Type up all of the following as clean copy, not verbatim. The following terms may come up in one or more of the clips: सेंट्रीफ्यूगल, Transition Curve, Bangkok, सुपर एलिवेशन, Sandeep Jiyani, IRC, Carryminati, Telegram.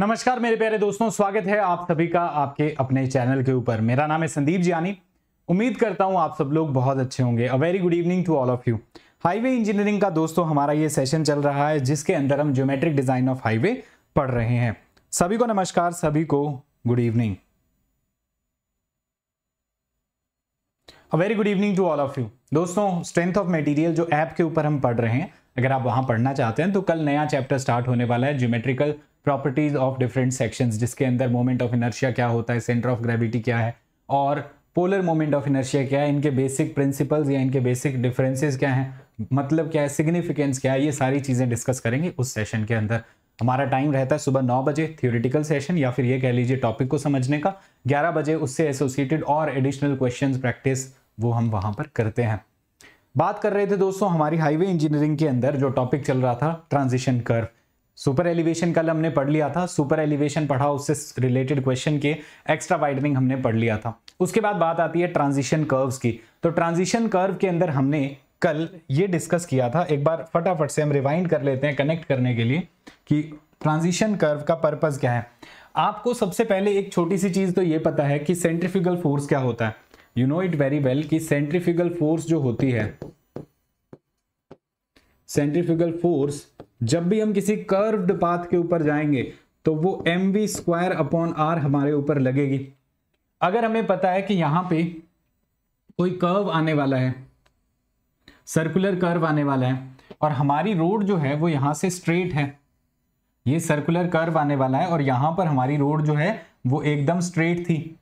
नमस्कार मेरे प्यारे दोस्तों, स्वागत है आप सभी का आपके अपने चैनल के ऊपर। मेरा नाम है संदीप जियानी। उम्मीद करता हूं आप सब लोग बहुत अच्छे होंगे। A very good evening to all of you. Highway engineering का दोस्तों हमारा ये सेशन चल रहा है जिसके अंदर हम ज्योमेट्रिक डिजाइन ऑफ हाईवे पढ़ रहे हैं। सभी को नमस्कार, सभी को good evening. A very good evening to all of you. दोस्तों स्ट्रेंथ ऑफ मटेरियल जो ऐप के ऊपर हम पढ़ रहे हैं, अगर आप वहां पढ़ना चाहते हैं तो कल नया चैप्टर स्टार्ट होने वाला है, geometrical properties of different sections, जिसके अंदर मोमेंट ऑफ इनर्शिया क्या होता है, सेंटर ऑफ ग्रेविटी क्या है और पोलर मोमेंट ऑफ इनर्शिया क्या है, इनके बेसिक प्रिंसिपल्स या इनके बेसिक डिफरेंसेस क्या हैं, मतलब क्या है, सिग्निफिकेंस क्या है, ये सारी चीज़ें डिस्कस करेंगे उस सेशन के अंदर। हमारा टाइम रहता है सुबह 9 बजे थियोरिटिकल सेशन, या फिर ये कह लीजिए टॉपिक को समझने का, 11 बजे उससे एसोसिएटेड और एडिशनल क्वेश्चन प्रैक्टिस वो हम वहाँ पर करते हैं। बात कर रहे थे दोस्तों हमारी हाईवे इंजीनियरिंग के अंदर जो टॉपिक चल रहा था, ट्रांजिशन कर्व। सुपर एलिवेशन कल हमने पढ़ लिया था, सुपर एलिवेशन पढ़ा, उससे रिलेटेड क्वेश्चन के एक्स्ट्रा वाइडनिंग हमने पढ़ लिया था। उसके बाद बात आती है ट्रांजिशन कर्व्स की। तो ट्रांजिशन कर्व के अंदर हमने कल ये डिस्कस किया था, एक बार फटाफट से हम रिवाइंड कर लेते हैं कनेक्ट करने के लिए कि ट्रांजिशन कर्व का पर्पस क्या है। आपको सबसे पहले एक छोटी सी चीज तो ये पता है कि सेंट्रीफ्यूगल फोर्स क्या होता है। You know it very well कि सेंट्रीफ्यूगल फोर्स जो होती है, सेंट्रीफ्यूगल फोर्स जब भी हम किसी कर्व्ड पाथ के ऊपर जाएंगे तो वो mv² अपॉन r हमारे ऊपर लगेगी। अगर हमें पता है कि यहाँ पे कोई कर्व आने वाला है, सर्कुलर कर्व आने वाला है, और हमारी रोड जो है वो यहाँ से स्ट्रेट है, ये सर्कुलर कर्व आने वाला है और यहाँ पर हमारी रोड जो है वो एकदम स्ट्रेट थी।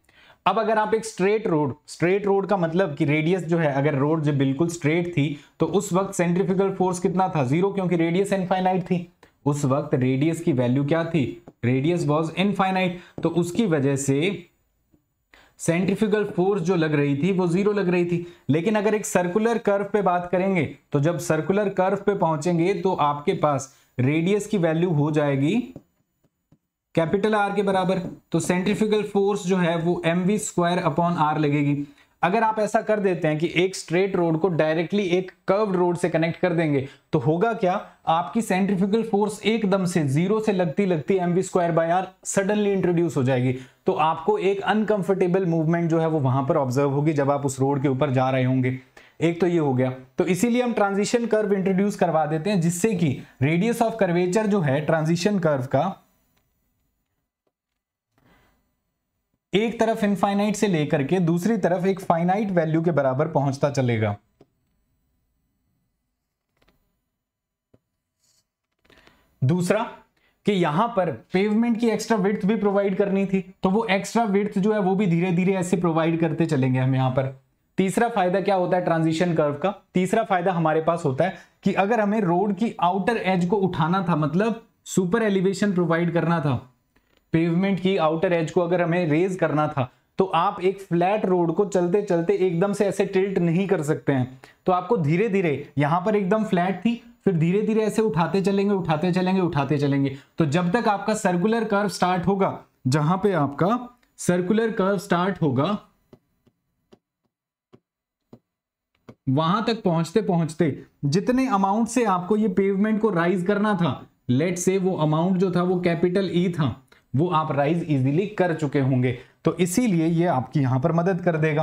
अब अगर आप एक स्ट्रेट रोड का मतलब कि रेडियस जो है, अगर रोड जो बिल्कुल स्ट्रेट थी तो उस वक्त सेंट्रीफ्यूगल फोर्स कितना था, 0, क्योंकि रेडियस इनफाइनाइट थी। उस वक्त रेडियस की वैल्यू क्या थी, रेडियस वाज इनफाइनाइट, तो उसकी वजह से सेंट्रीफ्यूगल फोर्स जो लग रही थी वो 0 लग रही थी। लेकिन अगर एक सर्कुलर कर्व पे बात करेंगे तो जब सर्कुलर कर्व पे पहुंचेंगे तो आपके पास रेडियस की वैल्यू हो जाएगी कैपिटल R के बराबर, तो सेंट्रीफ्यूगल फोर्स जो है वो mv² अपॉन r लगेगी। अगर आप ऐसा कर देते हैं कि एक स्ट्रेट रोड को डायरेक्टली एक कर्व्ड रोड से कनेक्ट कर देंगे तो होगा क्या, आपकी सेंट्रीफ्यूगल फोर्स एकदम से 0 से लगती mv² bye r suddenly introduce हो जाएगी। तो आपको एक अनकंफर्टेबल मूवमेंट जो है वो वहां पर ऑब्जर्व होगी जब आप उस रोड के ऊपर जा रहे होंगे। एक तो ये हो गया, तो इसीलिए हम ट्रांजिशन कर्व इंट्रोड्यूस करवा देते हैं जिससे कि रेडियस ऑफ कर्वेचर जो है ट्रांजिशन कर्व का, एक तरफ इनफाइनाइट से लेकर के दूसरी तरफ एक फाइनाइट वैल्यू के बराबर पहुंचता चलेगा। दूसरा कि यहां पर पेवमेंट की एक्स्ट्रा विड्थ भी प्रोवाइड करनी थी, तो वो एक्स्ट्रा विड्थ जो है वो भी धीरे धीरे ऐसे प्रोवाइड करते चलेंगे हम यहां पर। तीसरा फायदा क्या होता है ट्रांजिशन कर्व का, तीसरा फायदा हमारे पास होता है कि अगर हमें रोड की आउटर एज को उठाना था, मतलब सुपर एलिवेशन प्रोवाइड करना था, पेवमेंट की आउटर एज को अगर हमें रेज करना था, तो आप एक फ्लैट रोड को चलते चलते एकदम से ऐसे टिल्ट नहीं कर सकते हैं। तो आपको धीरे धीरे, यहाँ पर एकदम फ्लैट थी, फिर धीरे धीरे ऐसे उठाते चलेंगे, तो जब तक आपका सर्कुलर कर्व स्टार्ट होगा, जहां पे आपका सर्कुलर कर्व स्टार्ट होगा वहां तक पहुंचते पहुंचते जितने अमाउंट से आपको ये पेवमेंट को राइज करना था, लेट से वो अमाउंट जो था वो कैपिटल ई था, वो आप राइज इजीली कर चुके होंगे। तो इसीलिए ये आपकी यहां पर मदद कर देगा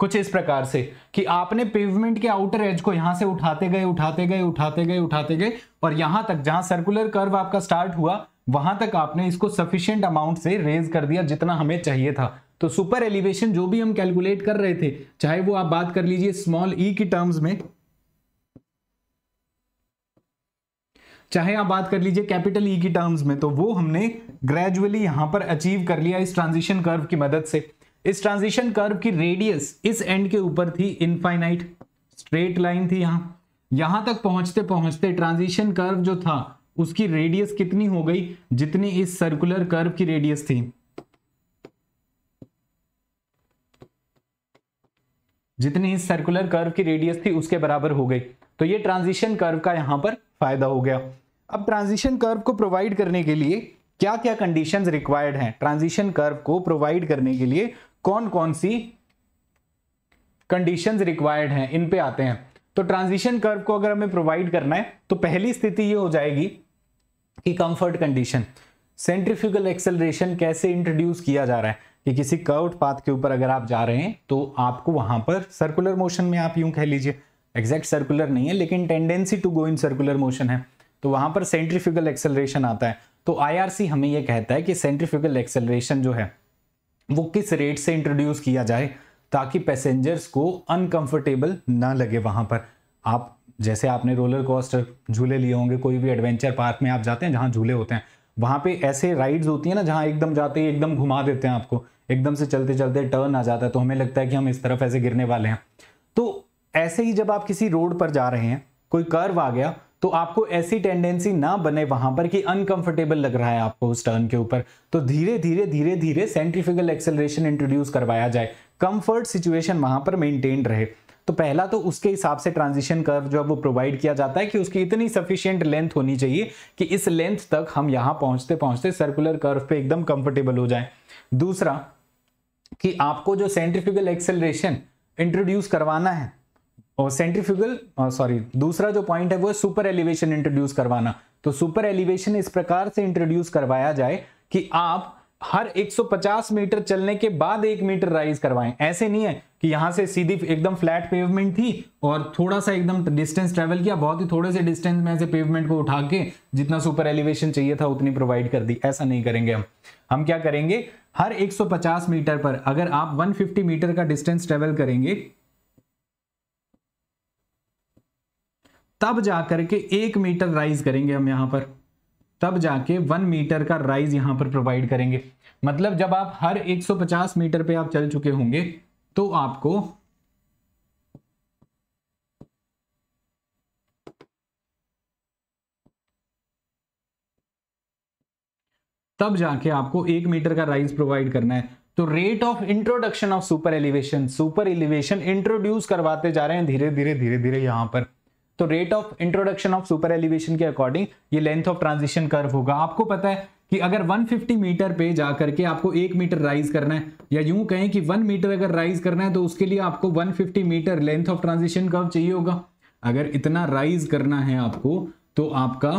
कुछ इस प्रकार से कि आपने पेवमेंट के आउटर एज को यहां से उठाते गए और यहां तक जहां सर्कुलर कर्व आपका स्टार्ट हुआ वहां तक आपने इसको सफिशिएंट अमाउंट से रेज कर दिया जितना हमें चाहिए था। तो सुपर एलिवेशन जो भी हम कैलकुलेट कर रहे थे, चाहे वो आप बात कर लीजिए स्मॉल ई की टर्म्स में, चाहे आप बात कर लीजिए कैपिटल ई की टर्म्स में, तो वो हमने ग्रेजुअली यहां पर अचीव कर लिया इस ट्रांजिशन कर्व की मदद से। इस ट्रांजिशन कर्व की रेडियस इस एंड के ऊपर थी इनफाइनाइट, स्ट्रेट लाइन थी, यहां तक पहुंचते पहुंचते ट्रांजिशन कर्व जो था उसकी रेडियस कितनी हो गई, जितनी इस सर्कुलर कर्व की रेडियस थी, जितनी इस सर्कुलर कर्व की रेडियस थी उसके बराबर हो गई। तो ये ट्रांजिशन कर्व का यहां पर फायदा हो गया। अब ट्रांजिशन कर्व को प्रोवाइड करने के लिए क्या क्या कंडीशंस रिक्वायर्ड हैं, ट्रांजिशन कर्व को प्रोवाइड करने के लिए कौन कौन सी कंडीशंस रिक्वायर्ड हैं, इन पे आते हैं। तो ट्रांजिशन कर्व को अगर हमें प्रोवाइड करना है तो पहली स्थिति ये हो जाएगी कि कंफर्ट कंडीशन, सेंट्रीफ्यूगल एक्सेलरेशन कैसे इंट्रोड्यूस किया जा रहा है कि किसी कर्व्ड पाथ के ऊपर अगर आप जा रहे हैं तो आपको वहां पर सर्कुलर मोशन में, आप यूं कह लीजिए एग्जैक्ट सर्कुलर नहीं है लेकिन tendency to go in circular motion है, तो वहां पर सेंट्रीफ्यूगल एक्सेलरेशन आता है। तो आईआरसी हमें यह कहता है कि सेंट्रीफ्यूगल एक्सेलरेशन जो है वो किस रेट से इंट्रोड्यूस किया जाए ताकि पैसेंजर्स को अनकंफर्टेबल ना लगे वहां पर। आप जैसे आपने रोलर कोस्टर झूले लिए होंगे, कोई भी एडवेंचर पार्क में आप जाते हैं जहां झूले होते हैं, वहां पे ऐसे राइड्स होती है ना जहां एकदम जाते ही एकदम घुमा देते हैं आपको, एकदम से चलते चलते टर्न आ जाता है तो हमें लगता है कि हम इस तरफ ऐसे गिरने वाले हैं। तो ऐसे ही जब आप किसी रोड पर जा रहे हैं, कोई कर्व आ गया, तो आपको ऐसी टेंडेंसी ना बने वहां पर कि अनकंफर्टेबल लग रहा है आपको उस टर्न के ऊपर, तो धीरे धीरे धीरे धीरे सेंट्रीफ्यूगल एक्सेलरेशन इंट्रोड्यूस करवाया जाए, कंफर्ट सिचुएशन वहां पर मेंटेन रहे। तो पहला तो उसके हिसाब से ट्रांजिशन कर्व जो है वो प्रोवाइड किया जाता है कि उसकी इतनी सफिशिएंट लेंथ होनी चाहिए कि इस लेंथ तक हम यहाँ पहुंचते पहुंचते सर्कुलर कर्व पे एकदम कंफर्टेबल हो जाए। दूसरा कि आपको जो सेंट्रीफ्यूगल एक्सेलरेशन इंट्रोड्यूस करवाना है और दूसरा जो पॉइंट है वो सुपर एलिवेशन इंट्रोड्यूस करवाना, तो सुपर एलिवेशन इस प्रकार से इंट्रोड्यूस करवाया जाए कि आप हर 150 मीटर चलने के बाद 1 मीटर राइज करवाएं। ऐसे नहीं है कि यहां से सीधी एकदम फ्लैट पेवमेंट थी और थोड़ा सा एकदम डिस्टेंस ट्रेवल किया, बहुत ही थोड़े से डिस्टेंस में ऐसे पेवमेंट को उठा के जितना सुपर एलिवेशन चाहिए था उतनी प्रोवाइड कर दी, ऐसा नहीं करेंगे हम क्या करेंगे, हर 150 मीटर पर अगर आप 150 मीटर का डिस्टेंस ट्रेवल करेंगे तब जाकर के 1 मीटर राइज करेंगे हम यहाँ पर, तब जाके 1 मीटर का राइज यहाँ पर प्रोवाइड करेंगे। मतलब जब आप हर 150 मीटर पे आप चल चुके होंगे तो आपको तब जाके आपको 1 मीटर का राइज प्रोवाइड करना है। तो rate of introduction of सुपर एलिवेशन introduce करवाते जा रहे हैं धीरे धीरे धीरे धीरे यहाँ पर। तो rate of introduction of सुपर एलिवेशन के अकॉर्डिंग ये लेंथ ऑफ ट्रांजिशन कर्व होगा। आपको पता है कि अगर 150 मीटर पे जाकर के आपको 1 मीटर राइज करना है, या यूं कहें कि 1 मीटर अगर राइज करना है तो उसके लिए आपको 150 metre length of transition curve चाहिए होगा। अगर इतना राइज करना है आपको तो आपका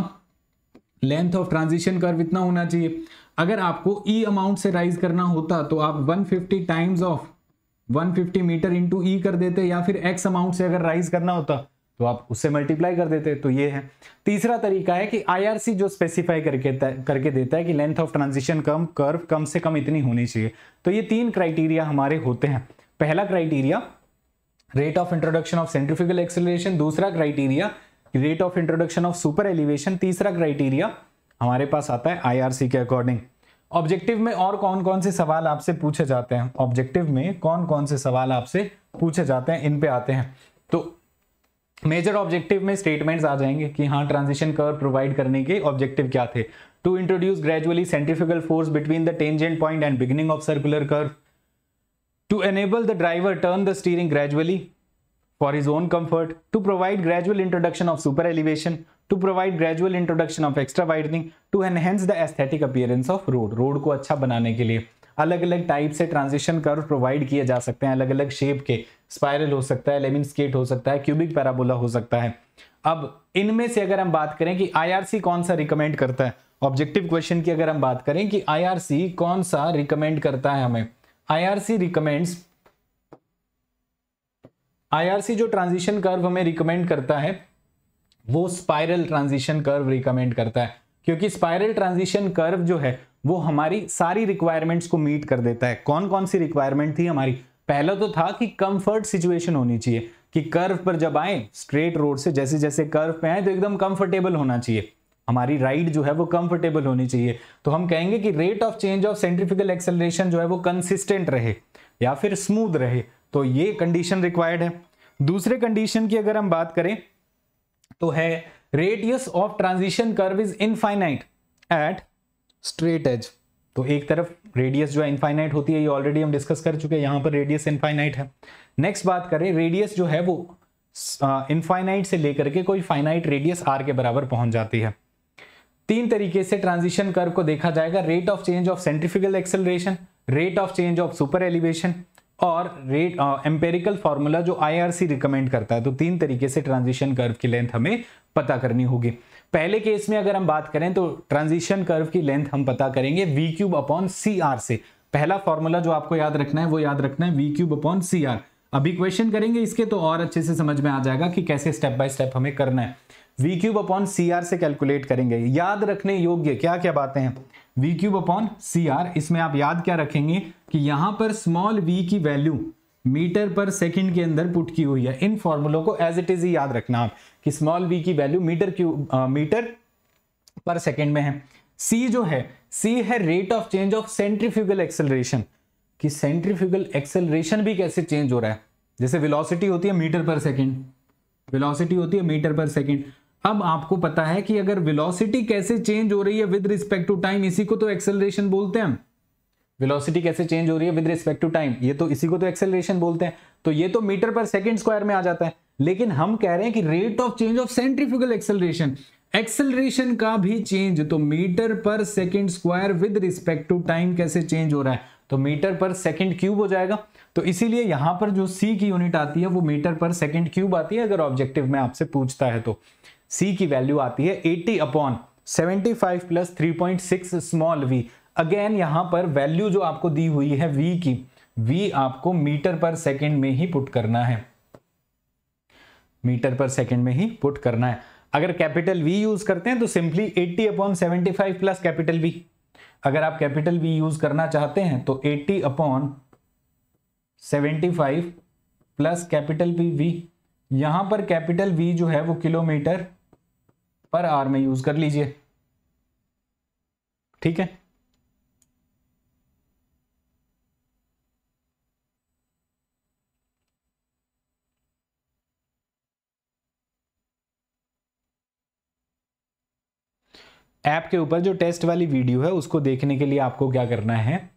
लेंथ ऑफ ट्रांजिशन कर्व इतना होना चाहिए। अगर आपको ई अमाउंट से राइज करना होता तो आप 150 times of 150 metre into E कर देते, या फिर एक्स अमाउंट से अगर राइज करना होता तो आप उससे मल्टीप्लाई कर देते। तो ये है तीसरा तरीका है कि आईआरसी जो स्पेसिफाई करके देता है कि लेंथ ऑफ ट्रांजिशन कर्व कम से कम इतनी होनी चाहिए। तो ये 3 क्राइटेरिया हमारे होते हैं। पहला criteria rate of introduction of सेंट्रीफ्यूगल acceleration, दूसरा criteria rate of introduction of सुपर एलिवेशन, तीसरा क्राइटेरिया हमारे पास आता है आईआरसी के अकॉर्डिंग। ऑब्जेक्टिव में और कौन कौन से सवाल आपसे पूछे जाते हैं, ऑब्जेक्टिव में कौन कौन से सवाल आपसे पूछे जाते हैं, इन पे आते हैं। तो मेजर ऑब्जेक्टिव में स्टेटमेंट्स आ जाएंगे कि हाँ ट्रांजिशन कर्व प्रोवाइड करने के ऑब्जेक्टिव क्या थे। To introduce gradually सेंट्रीफ्यूगल force between the tangent point and beginning of circular curve, to enable the driver turn the steering gradually for his own comfort, to provide gradual introduction of सुपर एलिवेशन, to provide gradual introduction of extra widening, to enhance the aesthetic appearance of road, road को अच्छा बनाने के लिए। अलग अलग type से transition curve provide किए जा सकते हैं, अलग अलग शेप के, स्पाइरल हो सकता है, लेमिन स्केट हो सकता है, क्यूबिक पैराबोला हो सकता है। अब इनमें से अगर हम बात करें कि आईआरसी कौन सा रिकमेंड करता है, ऑब्जेक्टिव क्वेश्चन की अगर हम बात करें कि आईआरसी कौन सा रिकमेंड करता है हमें, आईआरसी जो ट्रांजिशन कर्व हमें रिकमेंड करता है वो स्पाइरल ट्रांजिशन कर्व रिकमेंड करता है, क्योंकि स्पाइरल ट्रांजिशन कर्व जो है वो हमारी सारी रिक्वायरमेंट्स को मीट कर देता है। कौन कौन सी रिक्वायरमेंट थी हमारी, पहला तो था कि कंफर्ट सिचुएशन होनी चाहिए कि कर्व पर जब आए स्ट्रेट रोड से जैसे जैसे कर्व पे आए तो एकदम कंफर्टेबल होना चाहिए, हमारी राइड जो है वो कंफर्टेबल होनी चाहिए। तो हम कहेंगे कि rate of change of सेंट्रीफ्यूगल acceleration जो है वो कंसिस्टेंट रहे या फिर स्मूथ रहे, तो ये कंडीशन रिक्वायर्ड है। दूसरे कंडीशन की अगर हम बात करें तो है radius of transition curve is infinite at straight edge, तो एक तरफ रेडियस जो है इनफाइनाइट होती है, ये ऑलरेडी हम डिस्कस कर चुके हैं, यहाँ पर रेडियस इनफाइनाइट है। नेक्स्ट बात करें, रेडियस जो है वो इनफाइनाइट से लेकर के कोई फाइनाइट रेडियस आर के बराबर पहुंच जाती है। 3 तरीके से ट्रांजिशन कर्व को देखा जाएगा, rate of change of सेंट्रीफ्यूगल acceleration, rate of change of सुपर एलिवेशन, और रेट एम्पेरिकल फार्मूला जो आईआरसी रिकमेंड करता है। तो तीन तरीके से ट्रांजिशन कर्व की लेंथ हमें पता करनी होगी। पहले केस में अगर हम बात करें तो ट्रांजिशन कर्व की लेंथ हम पता करेंगे V cube upon C R से। पहला फॉर्मूला जो आपको याद रखना है वो याद रखना है V cube upon C R. अभी क्वेश्चन करेंगे इसके तो और अच्छे से समझ में आ जाएगा कि कैसे स्टेप बाय स्टेप हमें करना है। V cube upon C R से कैलकुलेट करेंगे। याद रखने योग्य क्या क्या बातें हैं V cube upon C R, इसमें आप याद क्या रखेंगे कि यहाँ पर स्मॉल v की वैल्यू मीटर पर सेकंड के अंदर पुट की हुई है। इन फॉर्मूलों को एज इट इज ही याद रखना आप कि स्मॉल v की वैल्यू मीटर पर सेकंड में है। c जो है c है rate of change of सेंट्रीफ्यूगल acceleration, कि सेंट्रीफ्यूगल एक्सेलरेशन भी कैसे चेंज हो रहा है। जैसे वेलोसिटी होती है मीटर पर सेकंड, वेलोसिटी होती है मीटर पर सेकंड। अब आपको पता है कि अगर वेलोसिटी कैसे चेंज हो रही है विद रिस्पेक्ट टू टाइम, इसी को तो एक्सेलरेशन बोलते हैं। वेलोसिटी कैसे चेंज हो रही है विद रिस्पेक्ट टू टाइम, ये तो इसी को तो एक्सेलरेशन बोलते हैं। तो ये तो मीटर पर सेकंड स्क्वायर में आ जाता है, लेकिन हम कह रहे हैं कि rate of change of सेंट्रीफ्यूगल acceleration, acceleration का भी चेंज तो मीटर पर second square with respect to time कैसे चेंज हो रहा है, तो मीटर पर सेकंड क्यूब हो जाएगा। तो इसीलिए यहां पर जो सी की यूनिट आती है वो मीटर पर सेकंड क्यूब आती है। अगर ऑब्जेक्टिव में आपसे पूछता है तो सी की वैल्यू आती है 80 upon 75 plus 3.6 small V. Again यहाँ पर वैल्यू जो आपको दी हुई है v की, v आपको मीटर पर सेकंड में ही पुट करना है, मीटर पर सेकंड में ही पुट करना है। अगर कैपिटल V यूज करते हैं तो simply 80 upon 75 plus capital V। अगर आप कैपिटल V यूज करना चाहते हैं तो 80 अपॉन 75 प्लस कैपिटल V। यहां पर कैपिटल V जो है वो किलोमीटर पर आवर में यूज कर लीजिए, ठीक है। ऐप के ऊपर जो टेस्ट वाली वीडियो है उसको देखने के लिए आपको क्या करना है,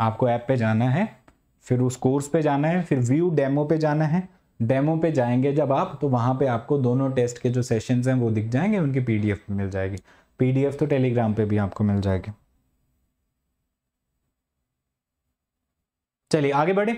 आपको ऐप पे जाना है, फिर उस कोर्स पे जाना है, फिर व्यू डेमो पे जाना है। डेमो पे जाएंगे जब आप तो वहाँ पे आपको दोनों टेस्ट के जो सेशंस हैं वो दिख जाएंगे, उनकी पीडीएफ मिल जाएगी। पीडीएफ तो टेलीग्राम पे भी आपको मिल जाएगी। चलिए आगे बढ़े।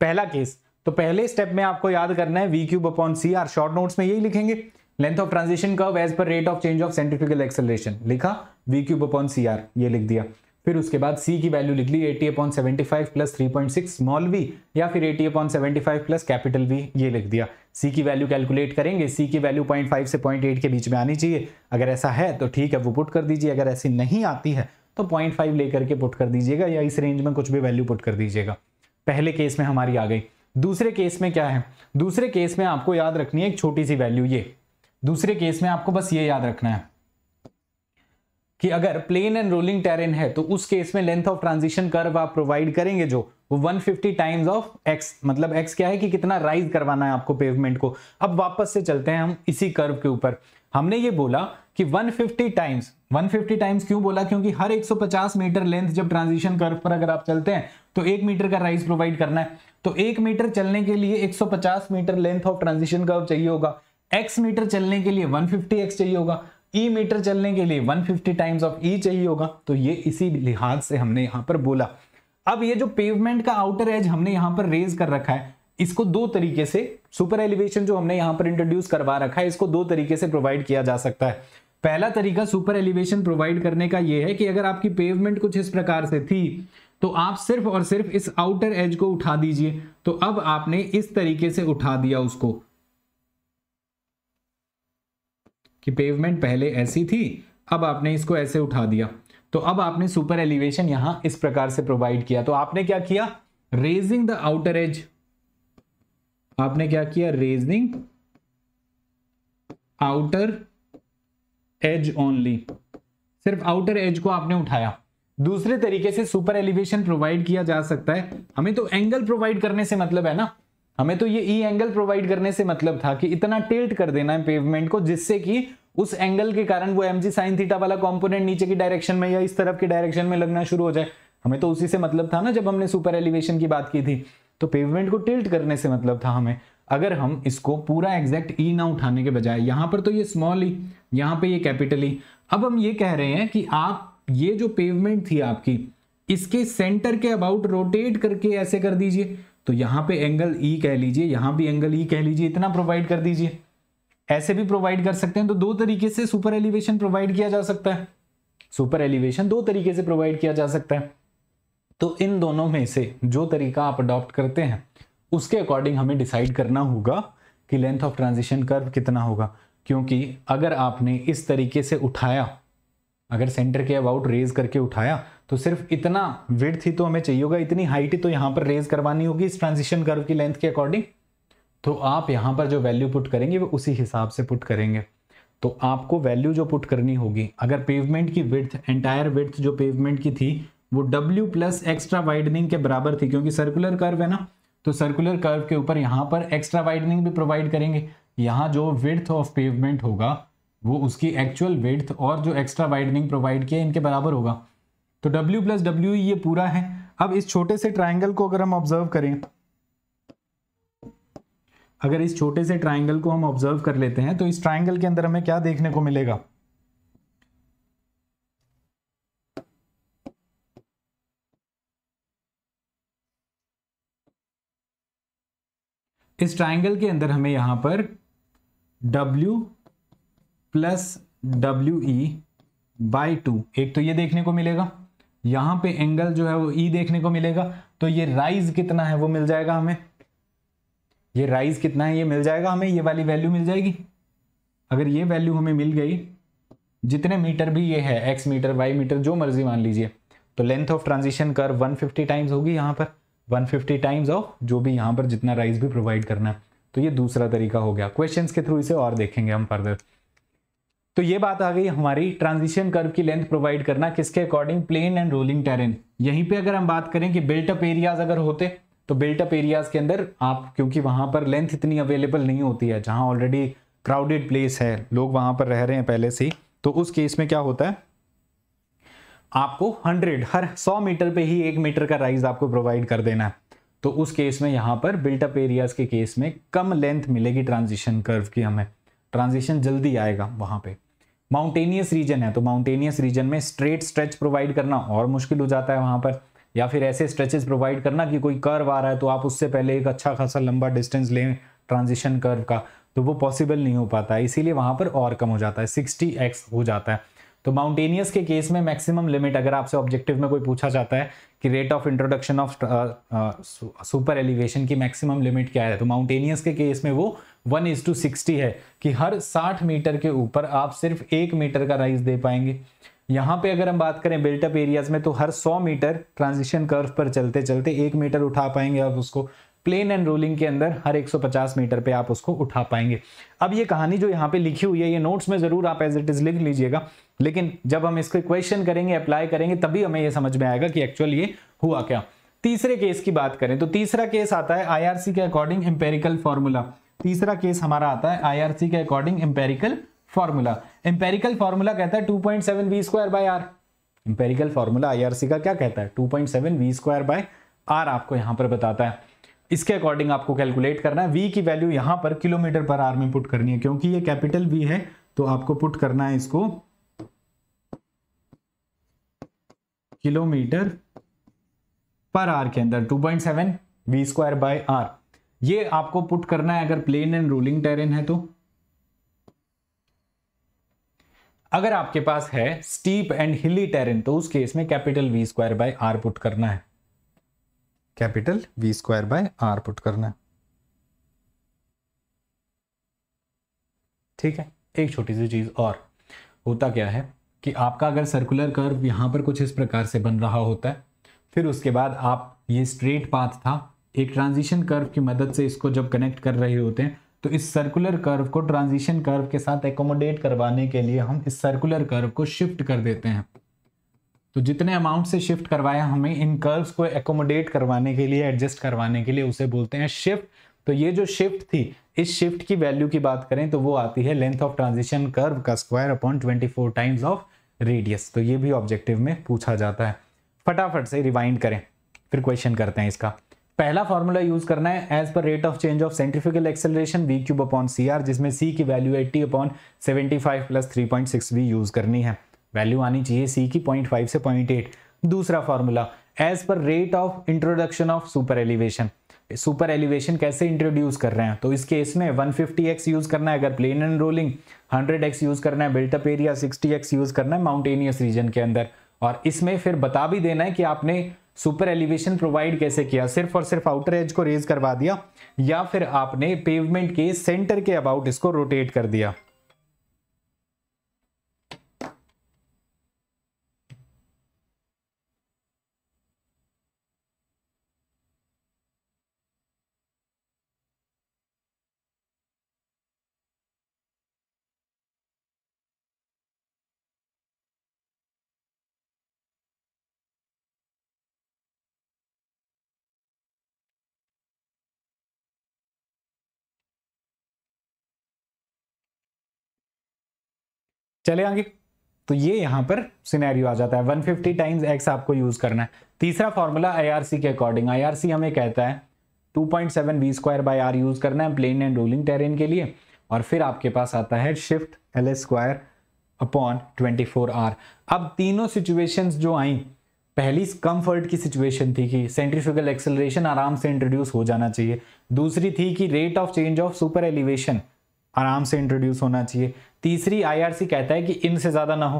पहला केस, तो पहले स्टेप में आपको याद करना है V cube upon C R. Short notes में यही लिखेंगे length of transition curve as per rate of change of सेंट्रीफ्यूगल acceleration, लिखा V cube upon C R, ये लिख दिया। फिर उसके बाद c की वैल्यू लिख ली 80 अपॉन 75 प्लस 3.6 स्मॉल v, या फिर 80 अपॉन 75 प्लस कैपिटल v, ये लिख दिया। c की वैल्यू कैलकुलेट करेंगे, c की वैल्यू 0.5 से 0.8 के बीच में आनी चाहिए। अगर ऐसा है तो ठीक है वो पुट कर दीजिए, अगर ऐसी नहीं आती है तो 0.5 लेकर के पुट कर दीजिएगा, या इस रेंज में कुछ भी वैल्यू पुट कर दीजिएगा। पहले केस में हमारी आ गई। दूसरे केस में क्या है, दूसरे केस में आपको याद रखनी है एक छोटी सी वैल्यू। ये दूसरे केस में आपको बस ये याद रखना है कि अगर प्लेन एंड रोलिंग टेरेन है तो उस केस में लेंथ ऑफ ट्रांजिशन कर्व आप प्रोवाइड करेंगे जो वो 150 टाइम्स ऑफ x, मतलब x क्या है कि कितना राइज करवाना है आपको पेवमेंट को। अब वापस से चलते हैं हम इसी कर्व के ऊपर। हमने ये बोला कि 150 टाइम्स क्यों बोला, क्योंकि हर 150 मीटर लेंथ जब ट्रांजिशन कर्व पर अगर आप चलते हैं तो 1 मीटर का राइज प्रोवाइड करना है। तो 1 मीटर चलने के लिए 150 metre length of transition curve चाहिए होगा, x मीटर चलने के लिए 150x चाहिए होगा, e मीटर चलने के लिए 150 टाइम्स ऑफ e चाहिए होगा। तो ये इसी लिहाज से हमने यहाँ पर बोला। अब ये जो पेवमेंट का आउटर एज हमने यहाँ पर रेज कर रखा है, इसको दो तरीके से, सुपर एलिवेशन जो हमने यहाँ पर इंट्रोड्यूस करवा रखा है, इसको दो तरीके से प्रोवाइड किया जा सकता है। पहला तरीका सुपर एलिवेशन प्रोवाइड करने का ये है कि अगर आपकी पेवमेंट कुछ इस प्रकार से थी तो आप सिर्फ और सिर्फ इस आउटर एज को उठा दीजिए। तो अब आपने इस तरीके से उठा दिया उसको कि पेवमेंट पहले ऐसी थी, अब आपने इसको ऐसे उठा दिया। तो अब आपने सुपर एलिवेशन यहां इस प्रकार से प्रोवाइड किया। तो आपने क्या किया, रेजिंग द आउटर एज, आपने क्या किया रेजिंग आउटर एज ओनली, सिर्फ आउटर एज को आपने उठाया। दूसरे तरीके से सुपर एलिवेशन प्रोवाइड किया जा सकता है। हमें तो एंगल प्रोवाइड करने से मतलब है ना, हमें तो ये ई एंगल प्रोवाइड करने से मतलब था कि इतना टिल्ट कर देना है पेवमेंट को जिससे कि उस एंगल के कारण वो mg sin थीटा वाला कंपोनेंट नीचे की डायरेक्शन में या इस तरफ की डायरेक्शन में लगना शुरू हो जाए। हमें तो उसी से मतलब था ना जब हमने सुपर एलिवेशन की बात की थी। तो पेवमेंट को टिल्ट करने से मतलब था हमें। अगर हम इसको पूरा एग्जैक्ट ई ना उठाने के बजाय, यहाँ पर तो ये स्मॉल ई, यहाँ पे ये कैपिटल ई। अब हम ये कह रहे हैं कि आप ये जो पेवमेंट थी आपकी, इसके सेंटर के अबाउट रोटेट करके ऐसे कर दीजिए। तो यहाँ पे एंगल ई कह लीजिए, यहाँ भी एंगल ई कह लीजिए, इतना प्रोवाइड कर दीजिए, ऐसे भी प्रोवाइड कर सकते हैं। तो दो तरीके से सुपर एलिवेशन प्रोवाइड किया जा सकता है, सुपर एलिवेशन दो तरीके से प्रोवाइड किया जा सकता है। तो इन दोनों में से जो तरीका आप अडॉप्ट करते हैं उसके अकॉर्डिंग हमें डिसाइड करना होगा कि लेंथ ऑफ ट्रांजिशन कर्व कितना होगा, क्योंकि अगर आपने इस तरीके से उठाया, अगर सेंटर के अबाउट रेज करके उठाया तो सिर्फ इतना विड्थ ही तो हमें चाहिए होगा, इतनी हाइट ही तो यहाँ पर रेज करवानी होगी इस ट्रांजिशन कर्व की लेंथ के अकॉर्डिंग। तो आप यहाँ पर जो वैल्यू पुट करेंगे वो उसी हिसाब से पुट करेंगे। तो आपको वैल्यू जो पुट करनी होगी, अगर पेवमेंट की विड्थ, एंटायर विड्थ जो पेवमेंट की थी वो W प्लस एक्स्ट्रा वाइडनिंग के बराबर थी, क्योंकि सर्कुलर कर्व है ना, तो सर्कुलर कर्व के ऊपर यहाँ पर एक्स्ट्रा वाइडनिंग भी प्रोवाइड करेंगे। यहाँ जो विड्थ ऑफ पेवमेंट होगा वो उसकी एक्चुअल विड्थ और जो एक्स्ट्रा वाइडनिंग प्रोवाइड किया इनके बराबर होगा। तो W प्लस डब्ल्यू ये पूरा है। अब इस छोटे से ट्राइंगल को अगर हम ऑब्जर्व करें, अगर इस छोटे से ट्राइंगल को हम ऑब्जर्व कर लेते हैं तो इस ट्राइंगल के अंदर हमें क्या देखने को मिलेगा, इस ट्राइंगल के अंदर हमें यहां पर W plus W E by two, एक तो ये देखने को मिलेगा, यहां पे एंगल जो है वो E देखने को मिलेगा। तो ये राइज कितना है वो मिल जाएगा हमें, ये राइज कितना है ये मिल जाएगा हमें, ये वाली वैल्यू मिल जाएगी। अगर ये वैल्यू हमें मिल गई, जितने मीटर भी ये है, x मीटर y मीटर जो मर्जी मान लीजिए, तो length of transition curve 150 times होगी यहाँ पर, 150 टाइम्स ऑफ जो भी यहाँ पर जितना राइज भी प्रोवाइड करना है। तो ये दूसरा तरीका हो गया, क्वेश्चंस के थ्रू इसे और देखेंगे हम फर्दर। तो ये बात आ गई हमारी ट्रांजिशन कर्व की लेंथ प्रोवाइड करना किसके according, plain and rolling terrain. यहीं पे अगर हम बात करें कि बिल्टअप एरियाज अगर होते तो बिल्टअप एरियाज के अंदर आप, क्योंकि वहां पर लेंथ इतनी अवेलेबल नहीं होती है, जहां ऑलरेडी क्राउडेड प्लेस है, लोग वहां पर रह रहे हैं पहले से, तो उस केस में क्या होता है, आपको 100 हर 100 मीटर पे ही 1 मीटर का राइज आपको प्रोवाइड कर देना है। तो उस केस में यहाँ पर बिल्टअप एरियाज के केस में कम लेंथ मिलेगी ट्रांजिशन कर्व की हमें, ट्रांजिशन जल्दी आएगा। वहाँ पे माउंटेनियस रीजन है, तो माउंटेनियस रीजन में स्ट्रेट स्ट्रेच प्रोवाइड करना और मुश्किल हो जाता है वहाँ पर, या फिर ऐसे स्ट्रेचेस प्रोवाइड करना कि कोई कर्व आ रहा है तो आप उससे पहले एक अच्छा खासा लंबा डिस्टेंस लें ट्रांजिशन कर्व का, तो वो पॉसिबल नहीं हो पाता है, इसीलिए वहाँ पर और कम हो जाता है, 60x हो जाता है। तो माउंटेनियस के केस में मैक्सिमम लिमिट, अगर आपसे ऑब्जेक्टिव में कोई पूछा जाता है कि rate of introduction of सुपर एलिवेशन की मैक्सिमम लिमिट क्या है, तो माउंटेनियस के केस में वो 1:60 है, कि हर 60 मीटर के ऊपर आप सिर्फ 1 मीटर का राइज दे पाएंगे। यहाँ पे अगर हम बात करें बिल्टअप एरियाज में, तो हर 100 मीटर ट्रांजिशन कर्व पर चलते चलते 1 मीटर उठा पाएंगे आप उसको। प्लेन एंड रोलिंग के अंदर हर 150 मीटर पे आप उसको उठा पाएंगे। अब ये कहानी जो यहाँ पे लिखी हुई है, ये नोट्स में जरूर आप एज इट इज लिख लीजिएगा, लेकिन जब हम इसके क्वेश्चन करेंगे, अप्लाई करेंगे, तभी हमें ये समझ में आएगा कि एक्चुअल ये हुआ क्या। तीसरे केस की बात करें तो तीसरा केस आता है IRC के अकॉर्डिंग एम्पेरिकल फॉर्मूला। तीसरा केस हमारा आता है IRC के according empirical formula. Empirical formula कहता है 2.7 v square by r। Empirical formula IRC का क्या कहता है, 2.7 v स्क्वायर बाय r आपको यहाँ पर बताता है। इसके अकॉर्डिंग आपको कैलकुलेट करना है, v की वैल्यू यहाँ पर किलोमीटर पर आर में पुट करनी है, क्योंकि ये कैपिटल V है तो आपको पुट करना है इसको किलोमीटर पर आर के अंदर। 2.7 v स्क्वायर बाय r ये आपको पुट करना है अगर प्लेन एंड रोलिंग टेरेन है तो। अगर आपके पास है स्टीप एंड हिली टेरेन तो उस केस में capital V square by r put करना है, capital V square by r put करना है। ठीक है, एक छोटी सी चीज और, होता क्या है कि आपका अगर सर्कुलर कर्व यहां पर कुछ इस प्रकार से बन रहा होता है, फिर उसके बाद आप, ये स्ट्रेट पाथ था, एक ट्रांजिशन कर्व की मदद से इसको जब कनेक्ट कर रहे होते हैं तो इस सर्कुलर कर्व को ट्रांजिशन कर्व के साथ एकोमोडेट करवाने के लिए हम इस सर्कुलर कर्व को शिफ्ट कर देते हैं। तो जितने अमाउंट से शिफ्ट करवाया हमें, इन कर्व्स को एकोमोडेट करवाने के लिए, एडजस्ट करवाने के लिए, उसे बोलते हैं शिफ्ट। तो ये जो शिफ्ट थी, इस शिफ्ट की वैल्यू की बात करें तो वो आती है लेंथ ऑफ ट्रांजिशन कर्व का square upon 24 times of radius. तो ये भी ऑब्जेक्टिव में पूछा जाता है। फटाफट से रिवाइंड करें, फिर क्वेश्चन करते हैं इसका। पहला फॉर्मूला यूज करना है एज पर rate of change of सेंट्रीफ्यूगल acceleration V cube upon C R, जिसमें सी की value 80 upon 75 plus 3.6 V use करनी है, वैल्यू आनी चाहिए सी की 0.5 से 0.8। दूसरा फॉर्मूला एज पर rate of introduction of सुपर एलिवेशन। सुपर एलिवेशन कैसे इंट्रोड्यूस कर रहे हैं, तो इस केस में 150x यूज करना है अगर plain and rolling, 100x use करना है built up area, 60x use करना है माउंटेनियस रीजन के अंदर। और इसमें फिर बता भी देना है कि आपने सुपर एलिवेशन प्रोवाइड कैसे किया, सिर्फ और सिर्फ आउटर एज को रेज करवा दिया या फिर आपने पेवमेंट के सेंटर के अबाउट इसको रोटेट कर दिया। चले आगे, तो ये यहाँ पर सिनेरियो आ जाता है, 150 टाइम्स एक्स आपको यूज करना है। तीसरा फॉर्मूला आईआरसी के अकॉर्डिंग, आईआरसी हमें कहता है 2.7 V square by R use करना है प्लेन एंड रोलिंग टेरेन के लिए, और फिर आपके पास आता है shift L square upon 24R। अब तीनों सिचुएशंस जो आई, पहली कंफर्ट की सिचुएशन थी कि सेंट्रीफ्यूगल एक्सेलरेशन आराम से इंट्रोड्यूस हो जाना चाहिए, दूसरी थी कि rate of change of सुपर एलिवेशन आराम से इंट्रोड्यूस होना चाहिए, तीसरी आईआरसी कहता है कि इनसे ज़्यादा ना हो,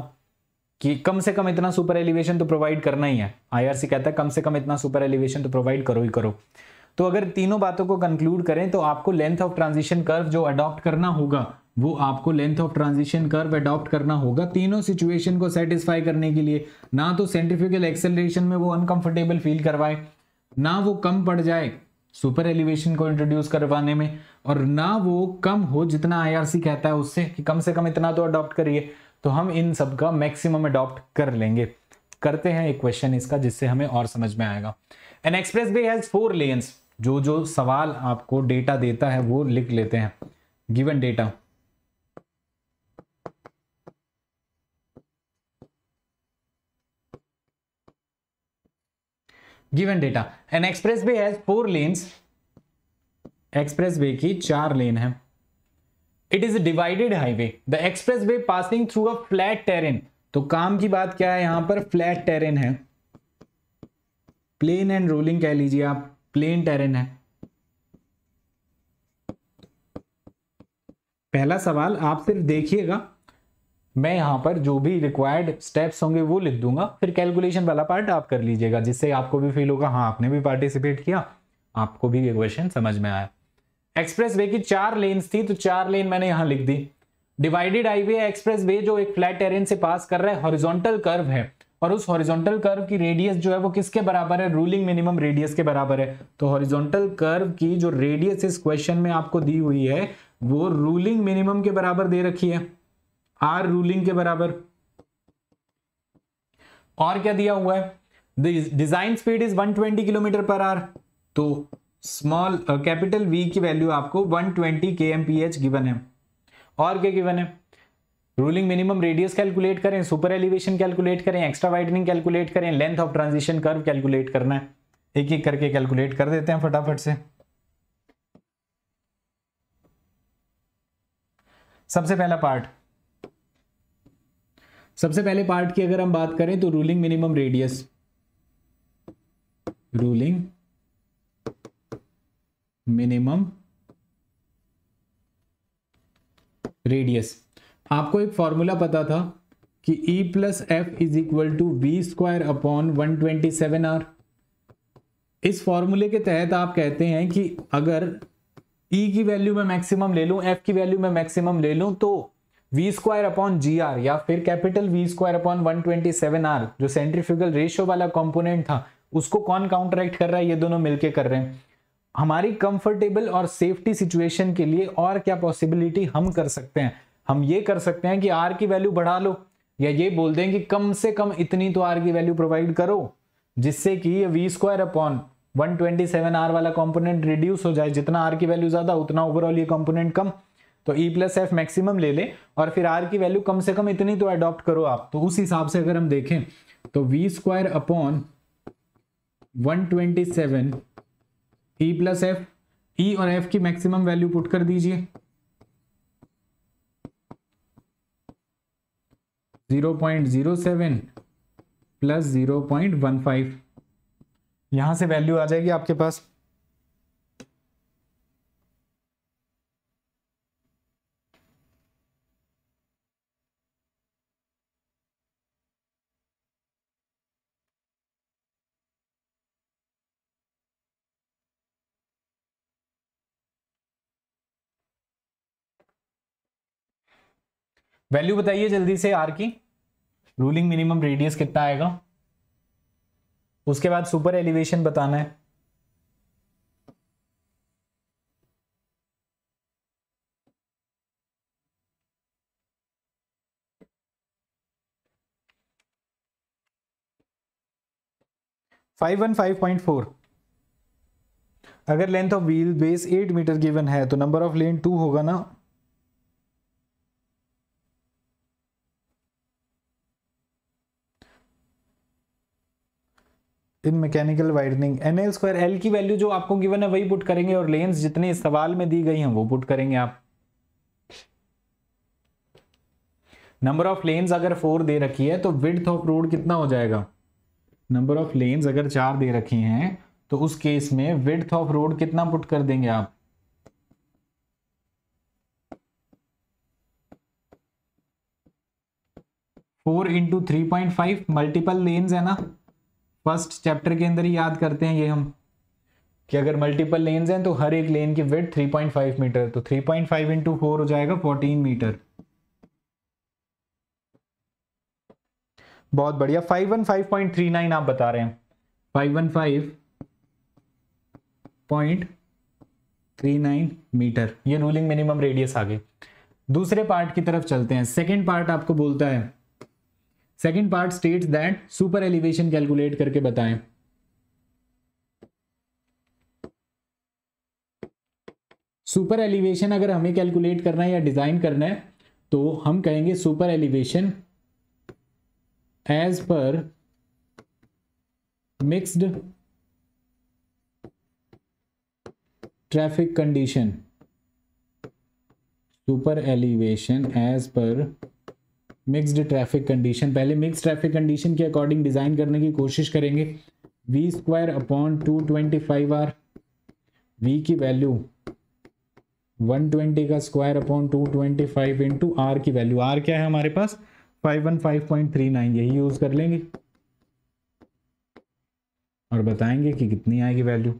कि कम से कम इतना सुपर एलिवेशन तो प्रोवाइड करना ही है। आईआरसी कहता है कम से कम इतना सुपर एलिवेशन तो प्रोवाइड करो ही करो। तो अगर तीनों बातों को कंक्लूड करें तो आपको लेंथ ऑफ ट्रांजिशन कर्व जो अडॉप्ट करना होगा, वो आपको length of transition curve adopt करना होगा तीनों सिचुएशन को सेटिस्फाई करने के लिए। ना तो सेंट्रीफ्यूगल एक्सेलरेशन में वो अनकंफर्टेबल फील करवाए, ना वो कम पड़ जाए सुपर एलिवेशन को इंट्रोड्यूस करवाने में, और ना वो कम हो जितना आईआरसी कहता है उससे कि कम से कम इतना तो अडॉप्ट करिए। तो हम इन सब का मैक्सिमम अडॉप्ट कर लेंगे। करते हैं एक क्वेश्चन इसका जिससे हमें और समझ में आएगा। An expressway has 4 lanes. जो सवाल आपको डेटा देता है वो लिख लेते हैं। Given data, given data, an expressway has 4 lanes, expressway की 4 लेन है। It is divided highway, the expressway passing through a flat terrain. तो काम की बात क्या है यहां पर, फ्लैट टेरेन है, प्लेन एंड रोलिंग कह लीजिए आप, प्लेन टेरेन है। पहला सवाल आप सिर्फ देखिएगा, मैं यहाँ पर जो भी रिक्वायर्ड स्टेप्स होंगे वो लिख दूंगा, फिर कैलकुलेशन वाला पार्ट आप कर लीजिएगा, जिससे आपको भी फील होगा हाँ आपने भी पार्टिसिपेट किया, आपको भी ये क्वेश्चन समझ में आया। एक्सप्रेस वे की 4 लेन्स थी, तो 4 लेन मैंने यहाँ लिख दी। डिवाइडेड हाईवे है एक्सप्रेस वे जो एक फ्लैट टेरेन से पास कर रहा है, हॉरिजॉन्टल कर्व है, और उस हॉरिजॉन्टल कर्व की रेडियस जो है वो किसके बराबर है, रूलिंग मिनिमम रेडियस के बराबर है। तो हॉरिजॉन्टल कर्व की जो रेडियस इस क्वेश्चन में आपको दी हुई है वो रूलिंग मिनिमम के बराबर दे रखी है, आर रूलिंग के बराबर। और क्या दिया हुआ है, design speed is 120 kilometre per hour, तो स्मॉल कैपिटल वी की वैल्यू आपको 120 kmph गिवन है। और क्या गिवन है, रूलिंग मिनिमम रेडियस कैलकुलेट करें, सुपर एलिवेशन कैलकुलेट करें, एक्स्ट्रा वाइडनिंग कैलकुलेट करें, length of transition curve calculate करना है। एक एक करके कैलकुलेट कर देते हैं फटाफट से। सबसे पहले पार्ट की अगर हम बात करें तो ruling minimum radius, ruling minimum radius, आपको एक फॉर्मूला पता था कि E+F = v² अपॉन 127R। इस फॉर्मूले के तहत आप कहते हैं कि अगर E की वैल्यू में मैक्सिमम ले लूं, F की वैल्यू में मैक्सिमम ले लूं, तो v² अपॉन gr या फिर कैपिटल v² अपॉन 127R जो सेंट्रीफ्यूगल रेशियो वाला कंपोनेंट था उसको कौन काउंटरैक्ट कर रहा है, ये दोनों मिलके कर रहे हैं। हमारी कंफर्टेबल और सेफ्टी सिचुएशन के लिए और क्या पॉसिबिलिटी हम कर सकते हैं, हम ये कर सकते हैं कि आर की वैल्यू बढ़ा लो, या ये बोल दें कि कम से कम इतनी तो आर की वैल्यू प्रोवाइड करो जिससे कि ये v² अपॉन 127R वाला कंपोनेंट रिड्यूस हो जाए, जितना आर की वैल्यू ज्यादा उतना ओवरऑल ये कंपोनेंट कम। तो E+F मैक्सिमम ले ले और फिर R की वैल्यू कम से कम इतनी तो अडॉप्ट करो आप। तो उस हिसाब से अगर हम देखें तो v² अपॉन 127 E+F, E और F की मैक्सिमम वैल्यू पुट कर दीजिए 0.07 + 0.15 यहां से वैल्यू आ जाएगी आपके पास 'R' की रूलिंग मिनिमम रेडियस कितना आएगा। उसके बाद सुपर एलिवेशन बताना है। (515.4) अगर length of wheel base 8 metre given है तो नंबर ऑफ लेन 2 होगा ना। Mechanical widening NL square L की वैल्यू जो आपको गिवन है वही पुट करेंगे और लेंस जितने इस सवाल में दी गई हैं वो पुट करेंगे आप। नंबर ऑफ लेंस अगर 4 दे रखी है तो विड्थ ऑफ रोड कितना हो जाएगा। नंबर ऑफ लेंस अगर 4 दे रखी हैं तो उस केस में विड्थ ऑफ रोड कितना पुट कर देंगे आप। फोर इंटू 3.5 मल्टीपल लेंस है ना। फर्स्ट चैप्टर के अंदर ही याद करते हैं ये हम कि अगर मल्टीपल लेन्स हैं तो हर एक लेन की विड्थ 3.5 मीटर तो 3.5 इंटू 4 हो जाएगा 14 मीटर। बहुत बढ़िया। 515.39 आप बता रहे हैं। 515.39 मीटर ये रूलिंग मिनिमम रेडियस आ गई। दूसरे पार्ट की तरफ चलते हैं। सेकेंड पार्ट आपको बोलता है, second part states that सुपर एलिवेशन calculate करके बताएं। सुपर एलिवेशन अगर हमें कैलकुलेट करना है या डिजाइन करना है तो हम कहेंगे सुपर एलिवेशन as per mixed traffic condition. सुपर एलिवेशन as per mixed traffic condition. पहले मिक्स ट्रैफिक कंडीशन के अकॉर्डिंग डिजाइन करने की कोशिश करेंगे। v² अपॉन 225R, v की वैल्यू 120 का स्क्वायर अपॉन 225 इंटू आर की वैल्यू। आर क्या है हमारे पास 515.39 यही यूज कर लेंगे और बताएंगे कि कितनी आएगी वैल्यू।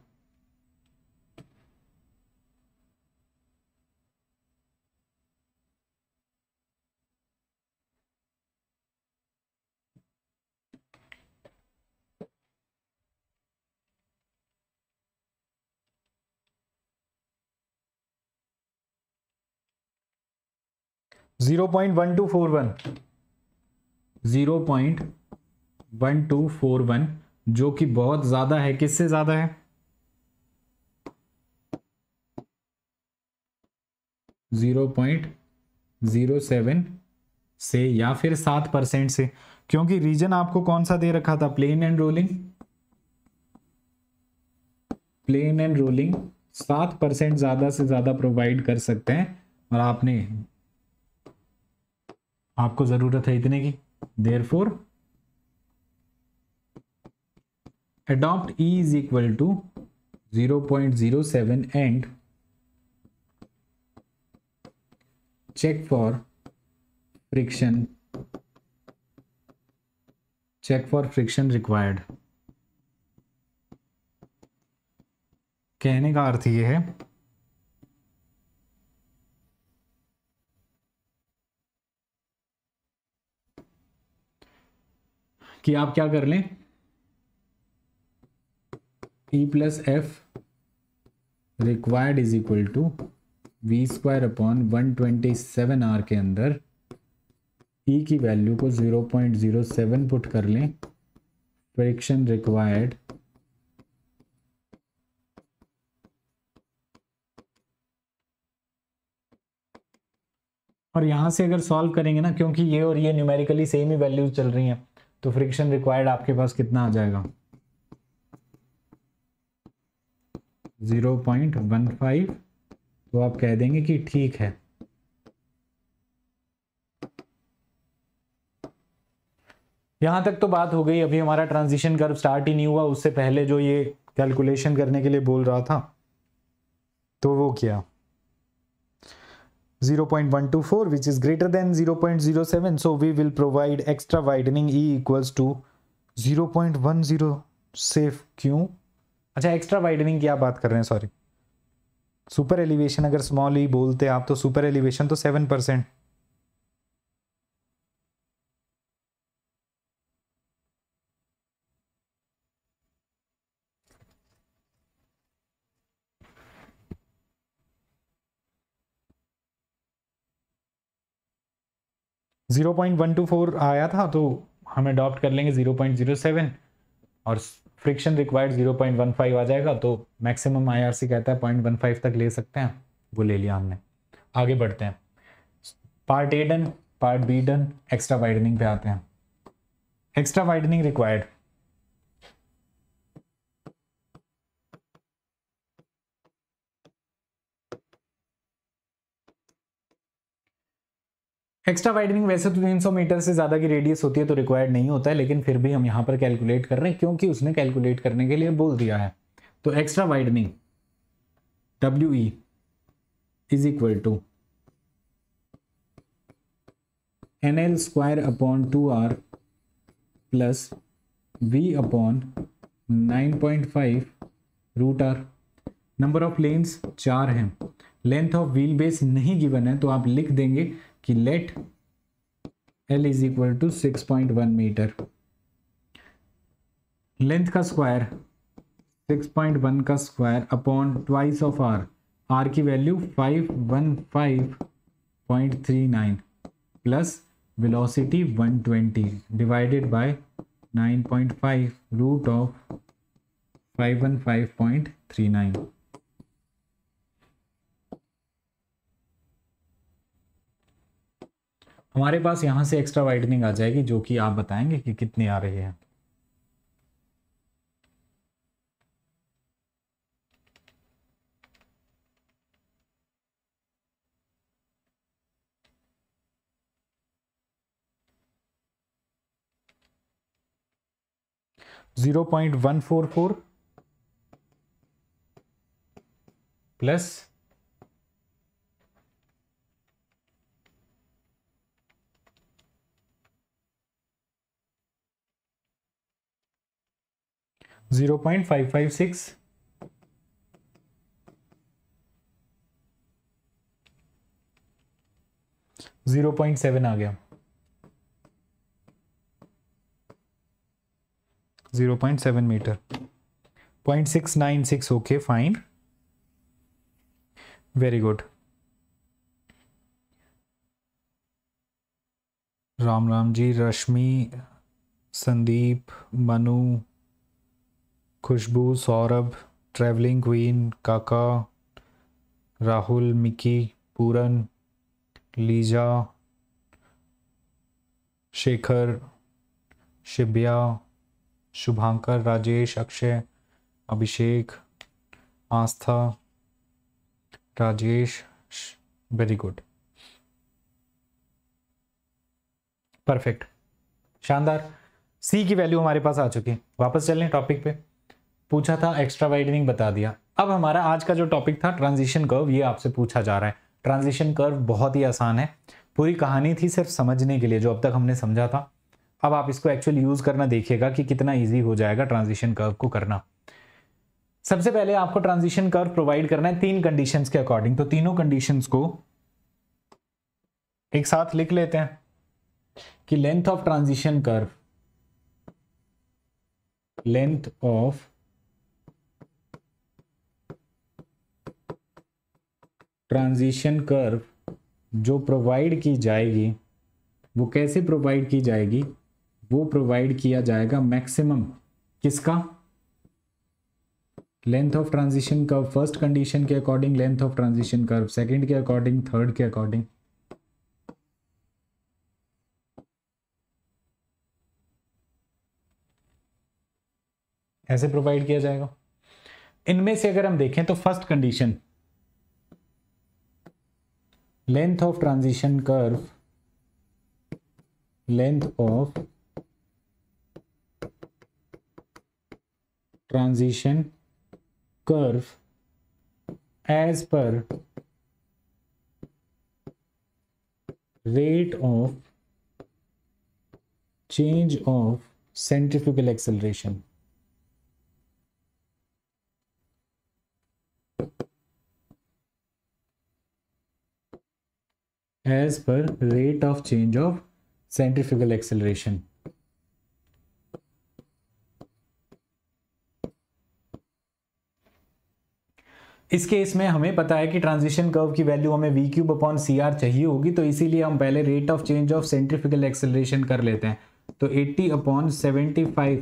(0.1241) जो कि बहुत ज्यादा है। किससे ज्यादा है? 0.07 से या फिर 7% से, क्योंकि रीजन आपको कौन सा दे रखा था? Plain and rolling. Plain and rolling 7% ज्यादा से ज्यादा प्रोवाइड कर सकते हैं और आपने आपको जरूरत है इतने की। Therefore adopt E is equal to 0.07 and check for friction. Check for friction required. कहने का अर्थ ये है कि आप क्या कर लें, E+F required is equal to v² upon 127R के अंदर E की वैल्यू को 0.07 पुट कर लें। फ्रिक्शन रिक्वायर्ड और यहां से अगर सॉल्व करेंगे ना, क्योंकि ये और ये न्यूमेरिकली सेम ही वैल्यूज चल रही हैं तो फ्रिक्शन रिक्वायर्ड आपके पास कितना आ जाएगा 0.15। तो आप कह देंगे कि ठीक है यहाँ तक तो बात हो गई। अभी हमारा ट्रांजिशन कर्व स्टार्ट ही नहीं हुआ, उससे पहले जो ये कैलकुलेशन करने के लिए बोल रहा था तो वो क्या 0.124 which is greater than 0.07, so we will provide extra widening E equals to 0.10 safe। क्यों? अच्छा एक्स्ट्रा वाइडनिंग की आप बात कर रहे हैं, सॉरी सुपर एलिवेशन। अगर स्मॉल ई बोलते आप तो सुपर एलिवेशन तो 7%, जीरो पॉइंट 124 आया था तो हम अडॉप्ट कर लेंगे 0.07 और फ्रिक्शन रिक्वायर्ड 0.15 आ जाएगा। तो मैक्सिमम आईआरसी कहता है 0.15 तक ले सकते हैं, वो ले लिया हमने। आगे बढ़ते हैं, part A done, part B done, extra widening पे आते हैं। Extra widening required, extra widening वैसे तो 300 मीटर से ज़्यादा की रेडियस होती है तो रिक्वायर्ड नहीं होता है, लेकिन फिर भी हम यहाँ पर कैलकुलेट कर रहे हैं क्योंकि उसने कैलकुलेट करने के लिए बोल दिया है। तो extra widening W E is equal to NL square upon 2R plus V upon 9.5 root R. Number of lanes 4 हैं, लेंथ ऑफ व्हील बेस नहीं गिवन है तो आप लिख देंगे कि let L is equal to 6.1 metre, length का square 6.1 का square upon twice of R, R की value 515.39 plus velocity 120 divided by 9.5 root of 515.39। हमारे पास यहाँ से एक्स्ट्रा वाइडनिंग आ जाएगी जो कि आप बताएंगे कि कितनी आ रही है। जीरो पॉइंट 144 प्लस 0.556 0.7 आ गया, 0.7 metre, 0.696। Okay fine, very good, Ram Ram ji, Rashmi, Sandeep, Manu, Khushboo, Saurabh, travelling queen, Kaka, Rahul, Mickey, पूरन, Lisa, Shekhar, Shibya, Shubhankar, Rajesh, Akshay, Abhishek, Aastha, Rajesh, very good, perfect, शानदार। सी की वैल्यू हमारे पास आ चुकी है। वापस चलें टॉपिक पे, पूछा था एक्स्ट्रा वाइडनिंग बता दिया। अब हमारा आज का जो टॉपिक था ट्रांजिशन कर्व, ये आपसे पूछा जा रहा है। ट्रांजिशन कर्व बहुत ही आसान है, पूरी कहानी थी सिर्फ समझने के लिए जो अब तक हमने समझा था। अब आप इसको एक्चुअली यूज़ करना देखिएगा कि कितना ईजी हो जाएगा ट्रांजिशन कर्व को करना। सबसे पहले आपको ट्रांजिशन कर्व प्रोवाइड करना है 3 कंडीशंस के अकॉर्डिंग, तो तीनों कंडीशंस को एक साथ लिख लेते हैं कि length of transition curve, length of transition curve जो प्रोवाइड की जाएगी वो कैसे प्रोवाइड की जाएगी, वो प्रोवाइड किया जाएगा मैक्सिमम किसका, length of transition curve first condition के according, length of transition curve second के अकॉर्डिंग, थर्ड के अकॉर्डिंग। ऐसे प्रोवाइड किया जाएगा। इनमें से अगर हम देखें तो first condition length of transition curve, length of transition curve as per rate of change of centrifugal acceleration. As per rate of change of centrifugal acceleration. इस केस में हमें पता है कि ट्रांजिशन कर्व की वैल्यू हमें V cube upon C R चाहिए होगी, तो इसीलिए हम पहले rate of change of सेंट्रीफ्यूगल acceleration कर लेते हैं। तो 80 अपॉन 75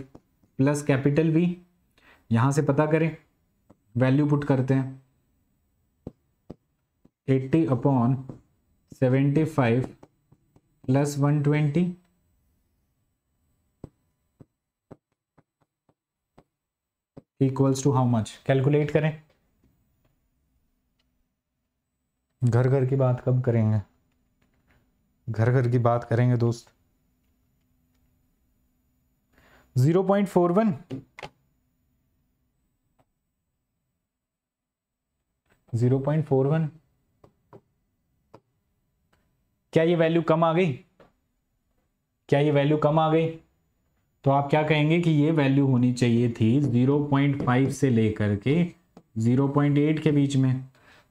प्लस कैपिटल वी, यहाँ से पता करें, वैल्यू पुट करते हैं। 80 upon 75 plus 120 equals to how much, calculate करें। घर घर की बात कब करेंगे, घर घर की बात करेंगे दोस्त। 0.41 0.41, क्या ये वैल्यू कम आ गई? क्या ये वैल्यू कम आ गई? तो आप क्या कहेंगे कि ये वैल्यू होनी चाहिए थी 0.5 से लेकर के 0.8 के बीच में।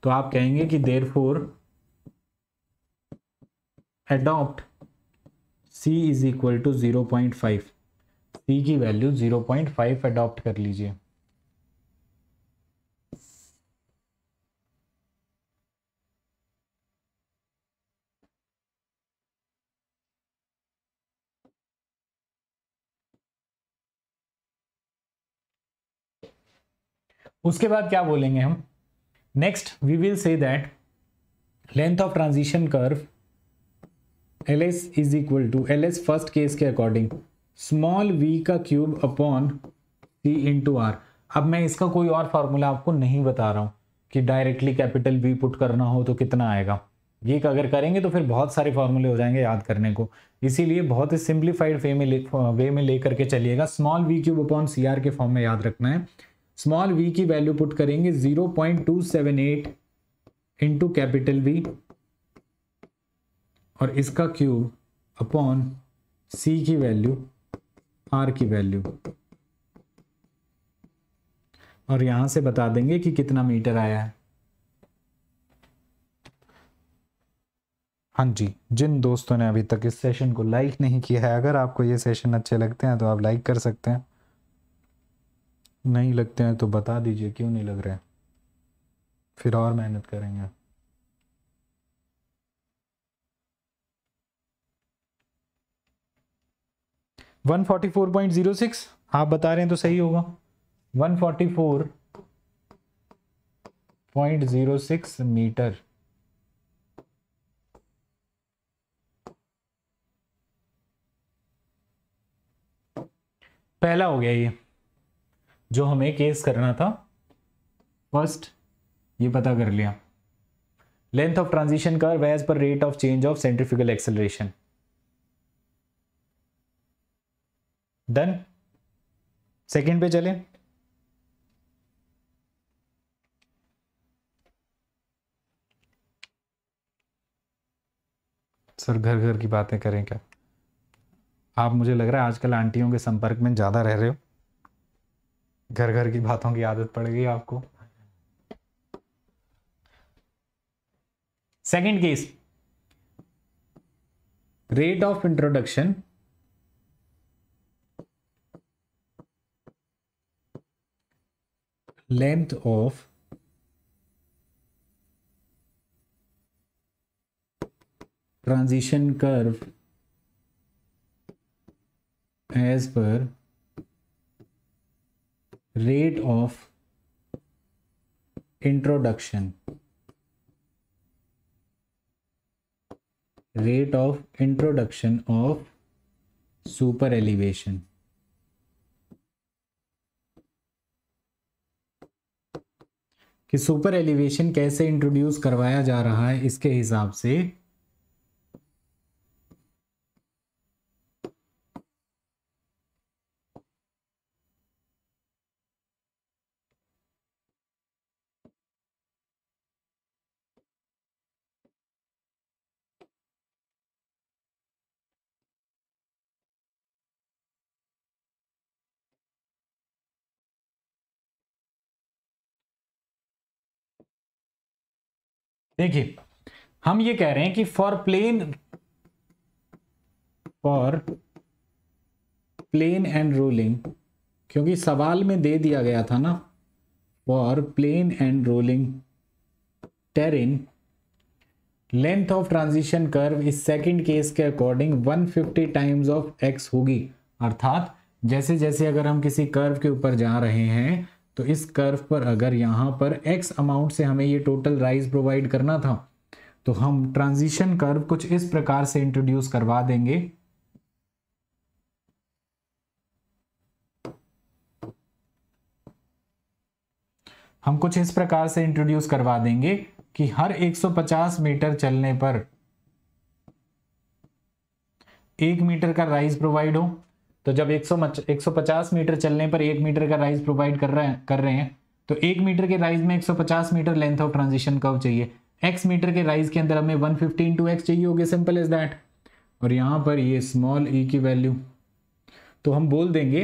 तो आप कहेंगे कि therefore adopt c is equal to 0.5, c की वैल्यू 0.5 एडॉप्ट कर लीजिए। उसके बाद क्या बोलेंगे हम? Next, we will say that length of transition curve LS is equal to LS first case के according small v का cube upon c into r। अब मैं इसका कोई और फार्मूला आपको नहीं बता रहा हूँ कि डायरेक्टली कैपिटल V पुट करना हो तो कितना आएगा। ये अगर करेंगे तो फिर बहुत सारे फार्मूले हो जाएंगे याद करने को, इसीलिए बहुत ही सिंप्लीफाइड वे में ले करके चलिएगा। Small v cube upon C R के फॉर्म में याद रखना है। स्मॉल v की वैल्यू पुट करेंगे 0.278 इंटू कैपिटल V और इसका क्यूब अपॉन c की वैल्यू, r की वैल्यू, और यहां से बता देंगे कि कितना मीटर आया है। हाँ जी, जिन दोस्तों ने अभी तक इस सेशन को लाइक नहीं किया है, अगर आपको ये सेशन अच्छे लगते हैं तो आप लाइक कर सकते हैं, नहीं लगते हैं तो बता दीजिए क्यों नहीं लग रहे, फिर और मेहनत करेंगे। वन 44.06 आप बता रहे हैं तो सही होगा। 144.06 मीटर। पहला हो गया ये जो हमें केस करना था फर्स्ट, ये पता कर लिया। Length of transition curve as per rate of change of सेंट्रीफ्यूगल acceleration. Done. Second पे चले। सर घर घर की बातें करें क्या? आप, मुझे लग रहा है आजकल आंटियों के संपर्क में ज्यादा रह रहे हो, घर घर की बातों की आदत पड़ गई आपको। Second case, rate of introduction length of transition curve as per rate of introduction, rate of introduction of सुपर एलिवेशन। कि सुपर एलिवेशन कैसे इंट्रोड्यूस करवाया जा रहा है, इसके हिसाब से देखिए हम ये कह रहे हैं कि फॉर प्लेन एंड रोलिंग, क्योंकि सवाल में दे दिया गया था ना for plain and rolling terrain length of transition curve इस सेकंड केस के अकॉर्डिंग 150 टाइम्स ऑफ एक्स होगी। अर्थात जैसे जैसे अगर हम किसी कर्व के ऊपर जा रहे हैं तो इस कर्व पर अगर यहाँ पर एक्स अमाउंट से हमें ये टोटल राइज प्रोवाइड करना था तो हम ट्रांजिशन कर्व कुछ इस प्रकार से इंट्रोड्यूस करवा देंगे। हम कुछ इस प्रकार से इंट्रोड्यूस करवा देंगे कि हर 150 मीटर चलने पर 1 मीटर का राइज प्रोवाइड हो। तो जब 150 मीटर चलने पर 1 मीटर का राइज प्रोवाइड कर रहे हैं तो 1 मीटर के राइज में 150 metre length of transition curve चाहिए। x मीटर के राइज के अंदर हमें 150 × x चाहिए होगी, सिंपल इज दैट। और यहाँ पर ये स्मॉल e की वैल्यू तो हम बोल देंगे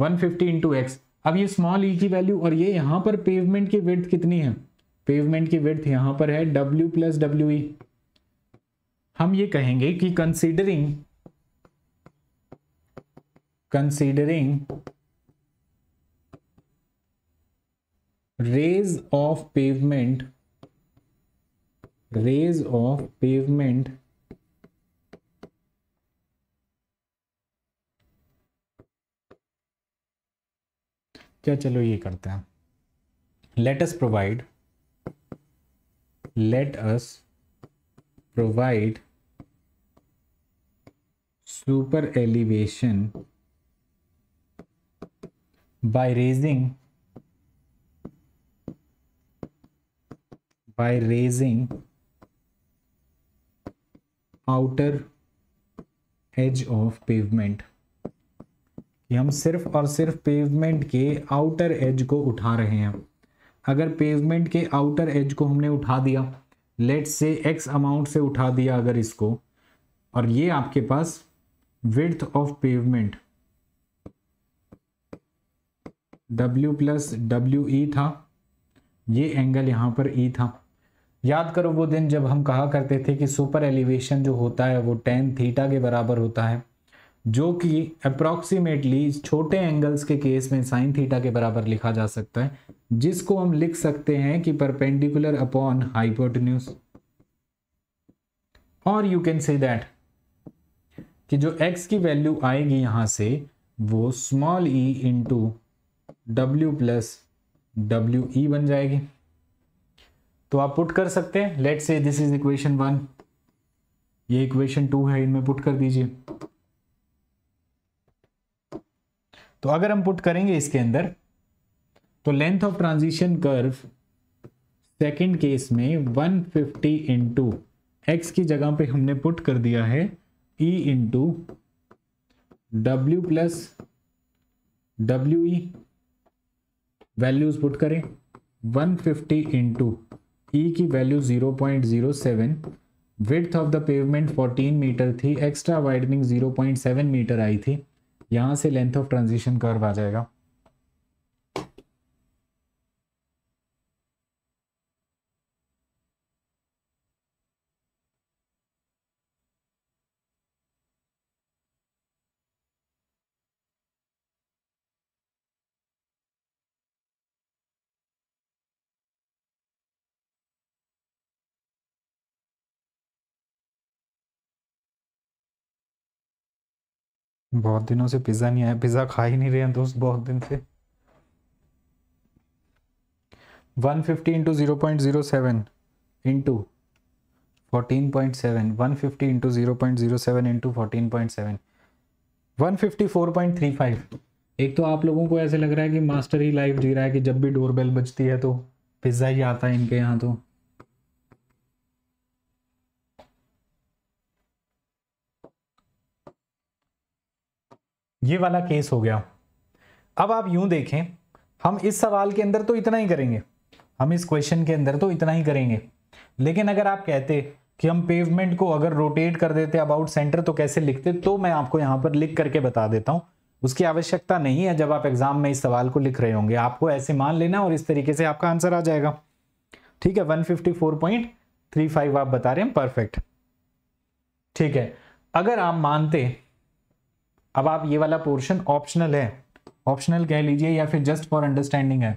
150 × x। अब ये स्मॉल e की वैल्यू और ये यहाँ पर पेवमेंट की विड्थ कितनी है? पेवमेंट की विड्थ यहाँ पर है w + we। हम ये कहेंगे कि कंसीडरिंग रेज ऑफ पेवमेंट क्या, चलो ये करते हैं। Let us provide सुपर एलिवेशन by raising outer edge of pavement। कि हम सिर्फ और सिर्फ पेवमेंट के आउटर एज को उठा रहे हैं। अगर पेवमेंट के आउटर एज को हमने उठा दिया, लेट्स से x अमाउंट से उठा दिया अगर इसको, और ये आपके पास width of pavement w + we था, ये एंगल यहाँ पर e था। याद करो वो दिन जब हम कहा करते थे कि सुपर एलिवेशन जो होता है वो tan θ के बराबर होता है, जो कि अप्रॉक्सीमेटली छोटे एंगल्स के केस में sin θ के बराबर लिखा जा सकता है, जिसको हम लिख सकते हैं कि परपेंडिकुलर अपॉन हाइपोटेन्यूज। और यू कैन से दैट कि जो x की वैल्यू आएगी यहाँ से वो small e into w + we बन जाएगी। तो आप पुट कर सकते हैं, let's say this is equation 1, ये इक्वेशन 2 है, इनमें पुट कर दीजिए। तो अगर हम पुट करेंगे इसके अंदर तो length of transition curve second case में 150 × x की जगह पे हमने पुट कर दिया है e into w + we। Values put करें, 150 × e की value 0.07, width of the pavement 14 metre थी, एक्स्ट्रा वाइडनिंग 0.7 मीटर आई थी, यहां से लेंथ ऑफ ट्रांजिशन कर्व आ जाएगा। बहुत दिनों से पिज़्ज़ा नहीं आया, पिज़्ज़ा खा ही नहीं रहे हैं दोस्त बहुत दिन से। 150 × 0.07 × 14.7, 150 × 0.07 × 14.7, 154.35। एक तो आप लोगों को ऐसे लग रहा है कि मास्टर ही लाइफ जी रहा है कि जब भी डोर बेल बजती है तो पिज़्ज़ा ही आता है इनके यहाँ। तो ये वाला केस हो गया। अब आप यूं देखें, हम इस सवाल के अंदर तो इतना ही करेंगे, हम इस क्वेश्चन के अंदर तो इतना ही करेंगे, लेकिन अगर आप कहते कि हम पेवमेंट को अगर रोटेट कर देते अबाउट सेंटर तो कैसे लिखते, तो मैं आपको यहाँ पर लिख करके बता देता हूँ। उसकी आवश्यकता नहीं है जब आप एग्जाम में इस सवाल को लिख रहे होंगे, आपको ऐसे मान लेना और इस तरीके से आपका आंसर आ जाएगा। ठीक है, 154.35 35 आप बता रहे हैं, परफेक्ट, ठीक है। अगर आप मानते, अब आप ये वाला पोर्शन ऑप्शनल है, ऑप्शनल कह लीजिए या फिर जस्ट फॉर अंडरस्टैंडिंग है,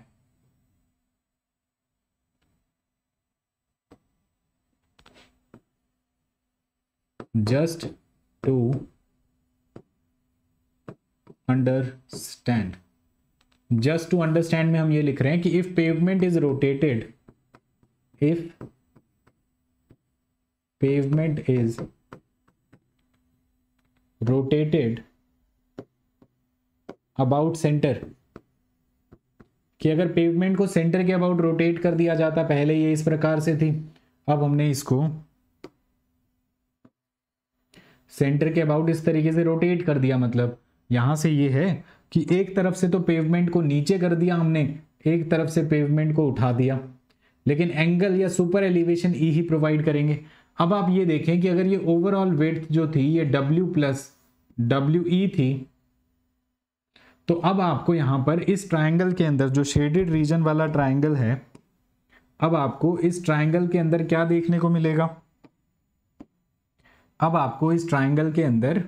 just to understand. Just to understand में हम ये लिख रहे हैं कि if pavement is rotated, if pavement is rotated about center, कि अगर पेवमेंट को सेंटर के अबाउट रोटेट कर दिया जाता, पहले ये इस प्रकार से थी, अब हमने इसको सेंटर के अबाउट इस तरीके से रोटेट कर दिया, मतलब यहां से ये है कि एक तरफ से तो पेवमेंट को नीचे कर दिया हमने, एक तरफ से पेवमेंट को उठा दिया, लेकिन एंगल या सुपर एलिवेशन ई ही प्रोवाइड करेंगे। अब आप ये देखें कि अगर ये ओवरऑल विड्थ जो थी ये W प्लस डब्ल्यू ई थी, तो अब आपको यहाँ पर इस ट्रायंगल के अंदर, जो शेडेड रीजन वाला ट्रायंगल है, अब आपको इस ट्रायंगल के अंदर क्या देखने को मिलेगा, अब आपको इस ट्रायंगल के अंदर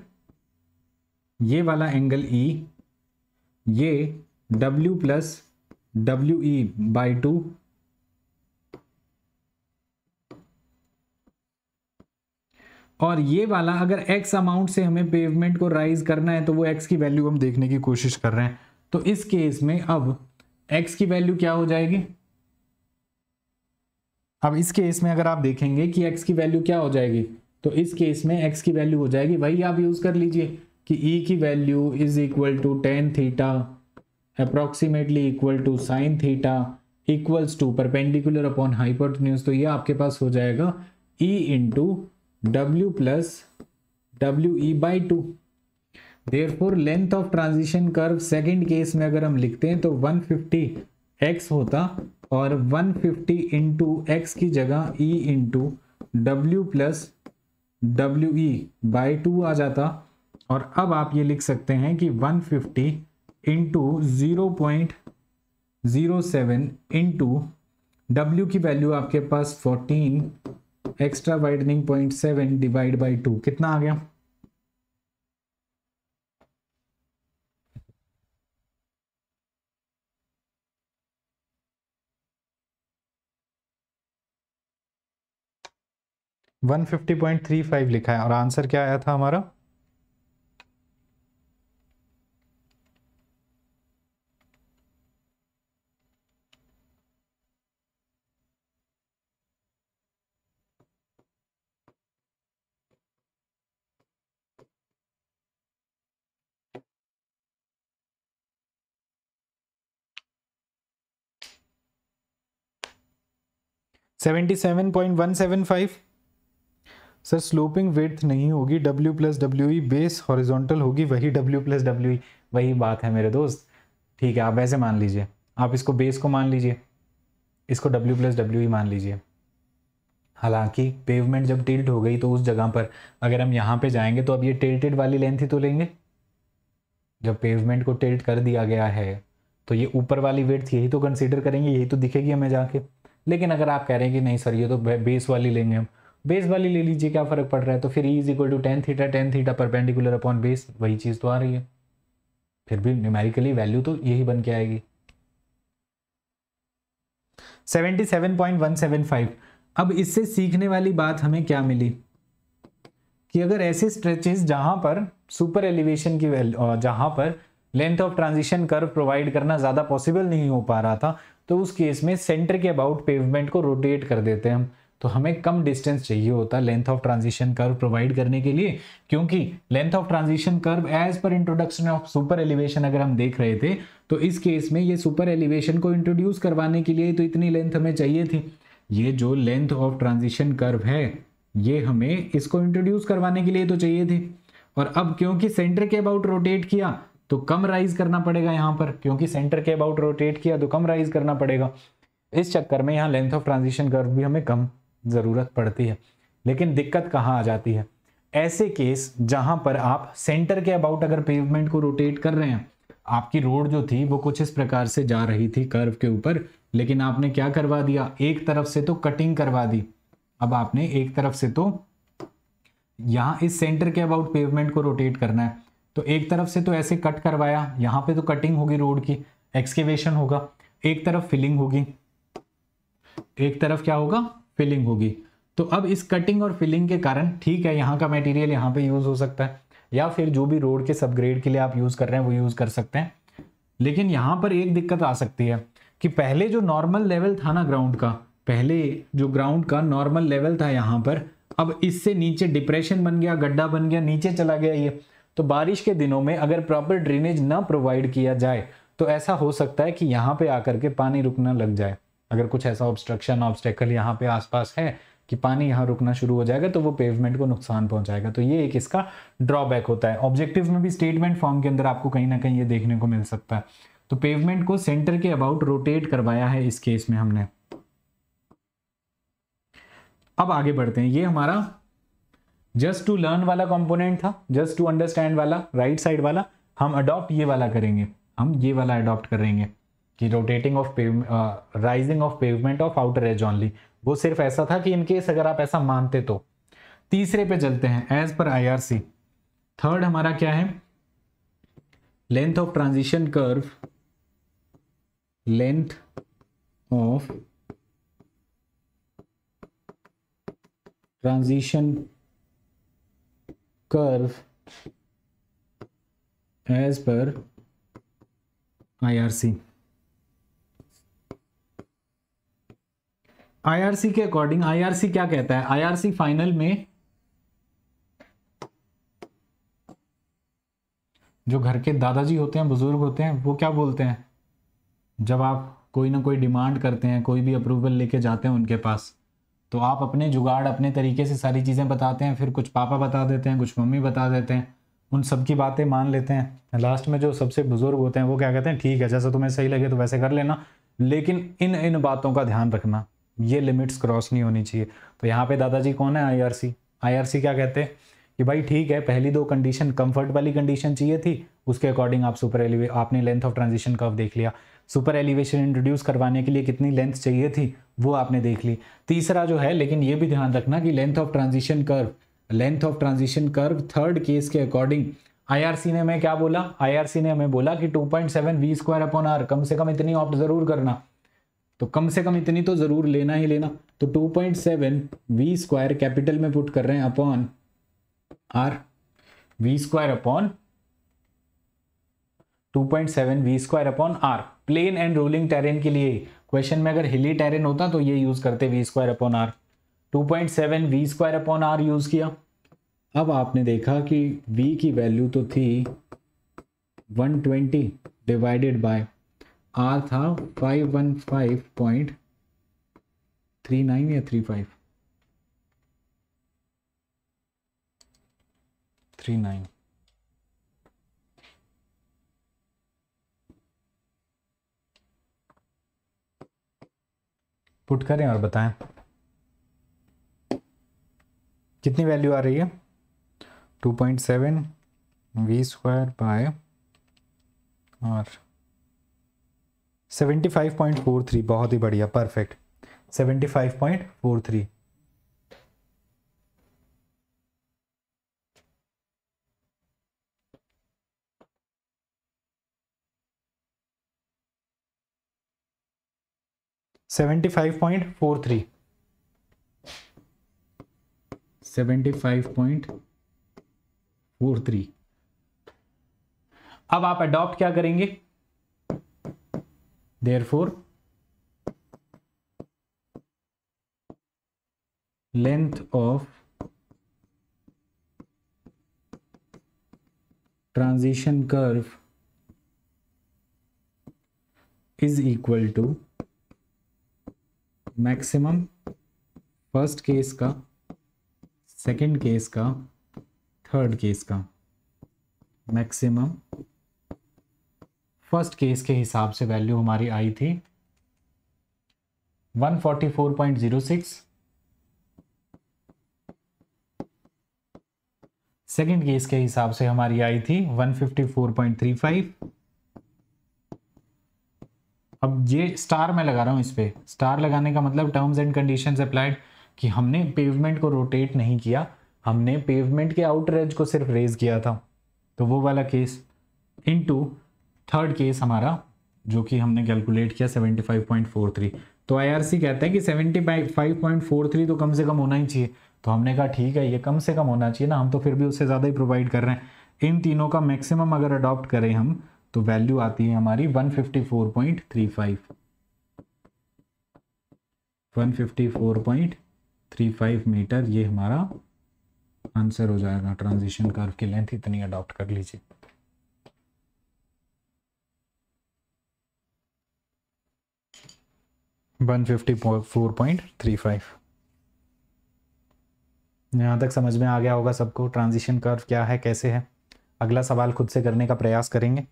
ये वाला एंगल E, ये W plus W E by two और ये वाला, अगर x अमाउंट से हमें पेवमेंट को राइज करना है तो वो x की वैल्यू हम देखने की कोशिश कर रहे हैं, तो इस केस में अब x की वैल्यू क्या हो जाएगी, अब इस केस में अगर आप देखेंगे कि x की वैल्यू क्या हो जाएगी, तो इस केस में x की वैल्यू हो जाएगी, वही आप यूज कर लीजिए कि e की value is equal to tan theta approximately equal to sine theta equals to perpendicular upon hypotenuse, तो ये आपके पास हो जाएगा e into W plus W E by two. Therefore length of transition curve second case में अगर हम लिखते हैं तो 150 x होता और 150 इंटू x की जगह E into W plus W E by two आ जाता, और अब आप ये लिख सकते हैं कि 150 इंटू 0.07 इंटू W की वैल्यू आपके पास 14 एक्स्ट्रा वाइडनिंग 0.7 डिवाइड बाई 2, कितना आ गया, वन 50.35 लिखा है, और आंसर क्या आया था हमारा, 77.175। सर स्लोपिंग विड्थ नहीं होगी, W प्लस डब्ल्यू ई बेस हॉरिजॉन्टल होगी, वही W प्लस डब्ल्यू ई, वही बात है मेरे दोस्त, ठीक है। आप ऐसे मान लीजिए, आप इसको बेस को मान लीजिए, इसको W प्लस डब्ल्यू ई मान लीजिए। हालांकि पेवमेंट जब टिल्ट हो गई तो उस जगह पर अगर हम यहाँ पे जाएंगे तो अब ये टिल्टेड वाली लेंथ ही तो लेंगे, जब पेवमेंट को टिल्ट कर दिया गया है तो ये ऊपर वाली विड्थ यही तो कंसिडर करेंगे, यही तो दिखेगी हमें जाके। लेकिन अगर आप कह रहे हैं कि नहीं सर ये तो बेस वाली लेंगे, हम बेस वाली ले लीजिए, क्या फर्क पड़ रहा है, तो फिर ई is equal to tan theta perpendicular upon base, वही चीज़ तो आ रही है, फिर भी न्यूमेरिकली वैल्यू तो यही बन के आएगी 77.175। अब इससे सीखने वाली बात हमें क्या मिली कि अगर ऐसे स्ट्रेचेस जहां पर सुपर एलिवेशन की वैल्यू, जहां पर length of transition curve provide करना ज़्यादा पॉसिबल नहीं हो पा रहा था, तो उस केस में सेंटर के अबाउट पेवमेंट को रोटेट कर देते हैं हम, तो हमें कम डिस्टेंस चाहिए होता length of transition curve provide करने के लिए, क्योंकि length of transition curve as per introduction of सुपर एलिवेशन अगर हम देख रहे थे, तो इस केस में ये सुपर एलिवेशन को इंट्रोड्यूस करवाने के लिए तो इतनी लेंथ हमें चाहिए थी। ये जो लेंथ ऑफ ट्रांजिशन कर्व है ये हमें इसको इंट्रोड्यूस करवाने के लिए तो चाहिए थी, और अब क्योंकि सेंटर के अबाउट रोटेट किया तो कम राइज करना पड़ेगा यहाँ पर, क्योंकि सेंटर के अबाउट रोटेट किया तो कम राइज करना पड़ेगा, इस चक्कर में यहाँ लेंथ ऑफ ट्रांजिशन कर्व भी हमें कम ज़रूरत पड़ती है। लेकिन दिक्कत कहाँ आ जाती है, ऐसे केस जहाँ पर आप सेंटर के अबाउट अगर पेवमेंट को रोटेट कर रहे हैं, आपकी रोड जो थी वो कुछ इस प्रकार से जा रही थी कर्व के ऊपर, लेकिन आपने क्या करवा दिया, एक तरफ से तो कटिंग करवा दी, अब आपने एक तरफ से तो यहाँ इस सेंटर के अबाउट पेवमेंट को रोटेट करना है, तो एक तरफ से तो ऐसे कट करवाया, यहाँ पे तो कटिंग होगी रोड की, एक्सकेवेशन होगा, एक तरफ फिलिंग होगी, एक तरफ क्या होगा फिलिंग होगी। तो अब इस कटिंग और फिलिंग के कारण ठीक है यहाँ का मटेरियल यहाँ पे यूज़ हो सकता है या फिर जो भी रोड के सबग्रेड के लिए आप यूज़ कर रहे हैं वो यूज़ कर सकते हैं। लेकिन यहाँ पर एक दिक्कत आ सकती है कि पहले जो नॉर्मल लेवल था ना ग्राउंड का, पहले जो ग्राउंड का नॉर्मल लेवल था यहाँ पर, अब इससे नीचे डिप्रेशन बन गया, गड्ढा बन गया, नीचे चला गया ये। तो बारिश के दिनों में अगर प्रॉपर ड्रेनेज ना प्रोवाइड किया जाए तो ऐसा हो सकता है कि यहाँ पे आकर के पानी रुकना लग जाए। अगर कुछ ऐसा ऑब्स्ट्रक्शन ऑब्स्टेकल यहाँ पे आसपास है कि पानी यहाँ रुकना शुरू हो जाएगा तो वो पेवमेंट को नुकसान पहुंचाएगा। तो ये एक इसका ड्रॉबैक होता है। ऑब्जेक्टिव में भी स्टेटमेंट फॉर्म के अंदर आपको कहीं ना कहीं ये देखने को मिल सकता है। तो पेवमेंट को सेंटर के अबाउट रोटेट करवाया है इस केस में हमने। अब आगे बढ़ते हैं, ये हमारा जस्ट टू लर्न वाला कॉम्पोनेंट था, जस्ट टू अंडरस्टैंड वाला, राइट साइड वाला। हम अडॉप्ट ये वाला करेंगे, हम ये वाला अडॉप्ट करेंगे कि rotating of rising of pavement of outer edge only. वो सिर्फ ऐसा था कि इनकेस अगर आप ऐसा मानते तो। तीसरे पे चलते हैं, एज पर आईआरसी। थर्ड हमारा क्या है, length of transition curve, length of transition curve as per IRC। IRC के अकॉर्डिंग IRC क्या कहता है, IRC फाइनल में जो घर के दादाजी होते हैं, बुजुर्ग होते हैं, वो क्या बोलते हैं जब आप कोई ना कोई डिमांड करते हैं, कोई भी अप्रूवल लेके जाते हैं उनके पास, तो आप अपने जुगाड़ अपने तरीके से सारी चीज़ें बताते हैं। फिर कुछ पापा बता देते हैं, कुछ मम्मी बता देते हैं, उन सब की बातें मान लेते हैं। लास्ट में जो सबसे बुजुर्ग होते हैं वो क्या कहते हैं, ठीक है जैसा तुम्हें सही लगे तो वैसे कर लेना, लेकिन इन बातों का ध्यान रखना, ये लिमिट्स क्रॉस नहीं होनी चाहिए। तो यहाँ पे दादाजी कौन है, आईआरसी। आईआरसी क्या कहते हैं कि भाई ठीक है, पहली दो कंडीशन कंफर्ट वाली कंडीशन चाहिए थी, उसके अकॉर्डिंग आप सुपर एलिवे, आपने लेंथ ऑफ ट्रांजिशन कर्व देख लिया, सुपर एलिवेशन इंट्रोड्यूस करवाने के लिए कितनी लेंथ चाहिए थी वो आपने देख ली। तीसरा जो है, लेकिन ये भी ध्यान रखना कि length of transition curve, length of transition curve third case के अकॉर्डिंग आईआरसी ने हमें क्या बोला, आईआरसी ने हमें बोला कि 2.7 v स्क्वायर अपॉन r, कम से कम इतनी ऑप्ट जरूर करना, तो कम से कम इतनी तो जरूर लेना ही लेना। तो 2.7 v स्क्वायर कैपिटल में पुट कर रहे हैं upon r, v square upon 2.7 v square upon r, plain and rolling terrain के लिए। क्वेश्चन में अगर हिली टेरेन होता तो ये यूज करते v square upon r, 2.7 v square upon r use किया। अब आपने देखा कि v की वैल्यू तो थी 120 डिवाइडेड बाय r था 515.39 या 3539। पुट करें और बताएं कितनी वैल्यू आ रही है, 2.7 वी स्क्वायर बाय और 75.43, बहुत ही बढ़िया, perfect, 75.43। Seventy five point four three. अब आप अडॉप्ट क्या करेंगे, therefore length of transition curve is equal to maximum first case का, सेकेंड केस का, थर्ड केस का, मैक्सिमम फर्स्ट केस के हिसाब से वैल्यू हमारी आई थी 144.06, सेकेंड केस के हिसाब से हमारी आई थी 154.35। अब ये स्टार मैं लगा रहा हूं, इस पे स्टार लगाने का मतलब टर्म्स एंड कंडीशंस अप्लाइड, कि हमने पेवमेंट को रोटेट नहीं किया, हमने पेवमेंट के आउटर एज को सिर्फ रेज किया था, तो वो वाला केस इनटू थर्ड केस हमारा जो कि हमने कैलकुलेट किया 75.43। तो आईआरसी कहते हैं कि 75.43 तो कम से कम होना ही चाहिए, तो हमने कहा ठीक है ये कम से कम होना चाहिए ना, हम तो फिर भी उससे ज़्यादा ही प्रोवाइड कर रहे हैं। इन तीनों का मैक्सिमम अगर अडॉप्ट करें हम तो वैल्यू आती है हमारी 154.35 154.35 मीटर, ये हमारा आंसर हो जाएगा। ट्रांजिशन कर्व की लेंथ इतनी अडॉप्ट कर लीजिए। यहाँ तक समझ में आ गया होगा सबको ट्रांजिशन कर्व क्या है कैसे है। अगला सवाल खुद से करने का प्रयास करेंगे।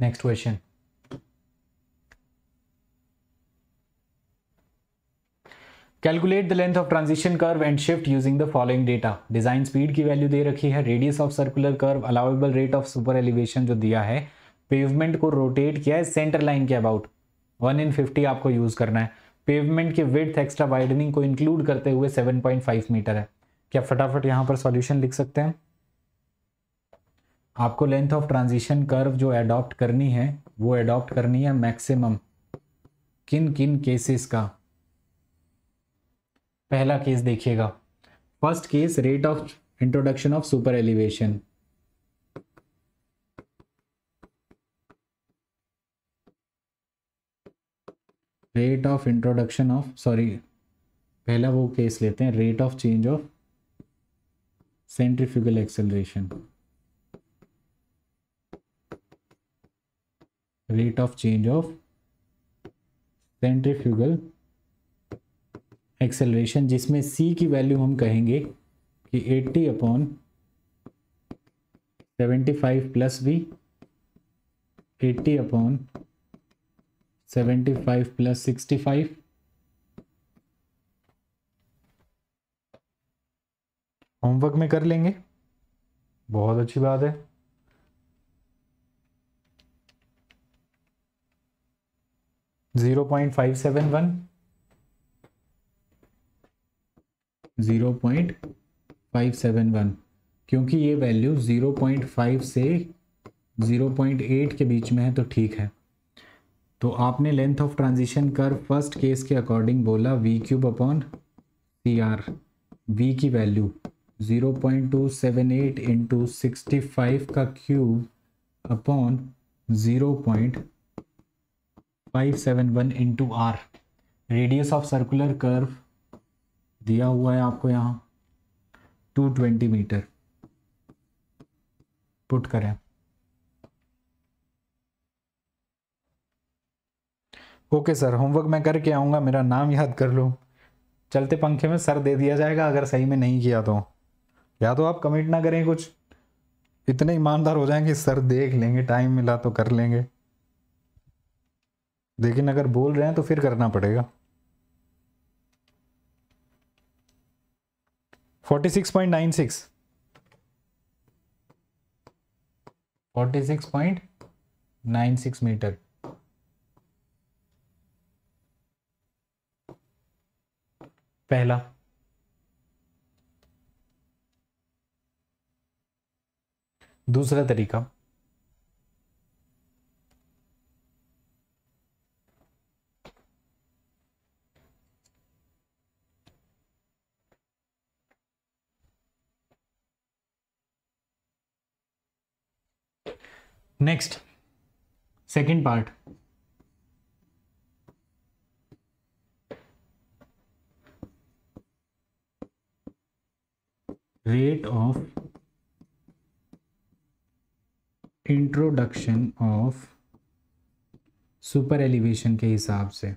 Next question, calculate the length of transition curve and shift using the following data. Design speed की वैल्यू दे रखी है, radius of circular curve, allowable rate of सुपर एलिवेशन जो दिया है, पेवमेंट को रोटेट किया है सेंटर लाइन के अबाउट, 1 in 50 आपको यूज करना है, पेवमेंट के विड्थ एक्स्ट्रा वाइडनिंग को इंक्लूड करते हुए 7.5 मीटर है। क्या फटाफट यहां पर सॉल्यूशन लिख सकते हैं? आपको लेंथ ऑफ ट्रांजिशन कर्व जो एडॉप्ट करनी है वो एडॉप्ट करनी है मैक्सिमम किन किन केसेस का। पहला केस देखिएगा, first case rate of introduction of सुपर एलिवेशन, rate of introduction of पहला वो केस लेते हैं rate of change of सेंट्रीफ्यूगल acceleration, rate of change of सेंट्रीफ्यूगल acceleration, जिसमें c की वैल्यू हम कहेंगे कि 80/75 प्लस v, 80/75 प्लस 65 होमवर्क में कर लेंगे, बहुत अच्छी बात है। (0.571) क्योंकि ये वैल्यू 0.5 से 0.8 के बीच में है तो ठीक है। तो आपने length of transition curve first case के अकॉर्डिंग बोला (v³/cr), v की वैल्यू 0.278 इंटू 65 का cube upon 0.571 into R. Radius of circular curve दिया हुआ है आपको यहाँ 220 मीटर, पुट करें। ओके सर, होमवर्क मैं करके आऊँगा, मेरा नाम याद कर लो, चलते पंखे में सर दे दिया जाएगा अगर सही में नहीं किया तो। या तो आप कमेंट ना करें कुछ, इतने ईमानदार हो जाएंगे सर देख लेंगे टाइम मिला तो कर लेंगे, लेकिन अगर बोल रहे हैं तो फिर करना पड़ेगा। 46.96 46.96 मीटर। पहला दूसरा तरीका, next second part, rate of introduction of सुपर एलिवेशन के हिसाब से।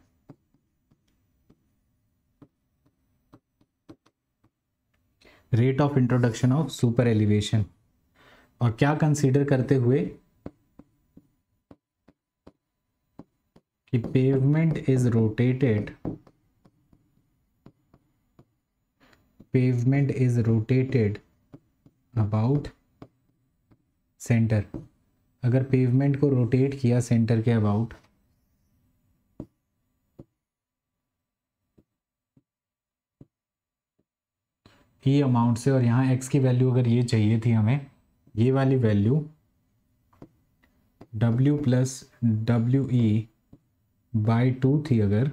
Rate of introduction of सुपर एलिवेशन और क्या कंसीडर करते हुए कि pavement is rotated about centre. अगर पेवमेंट को रोटेट किया सेंटर के अबाउट ही अमाउंट से, और यहाँ एक्स की वैल्यू अगर ये चाहिए थी हमें, ये वाली value W plus W E by two थी अगर,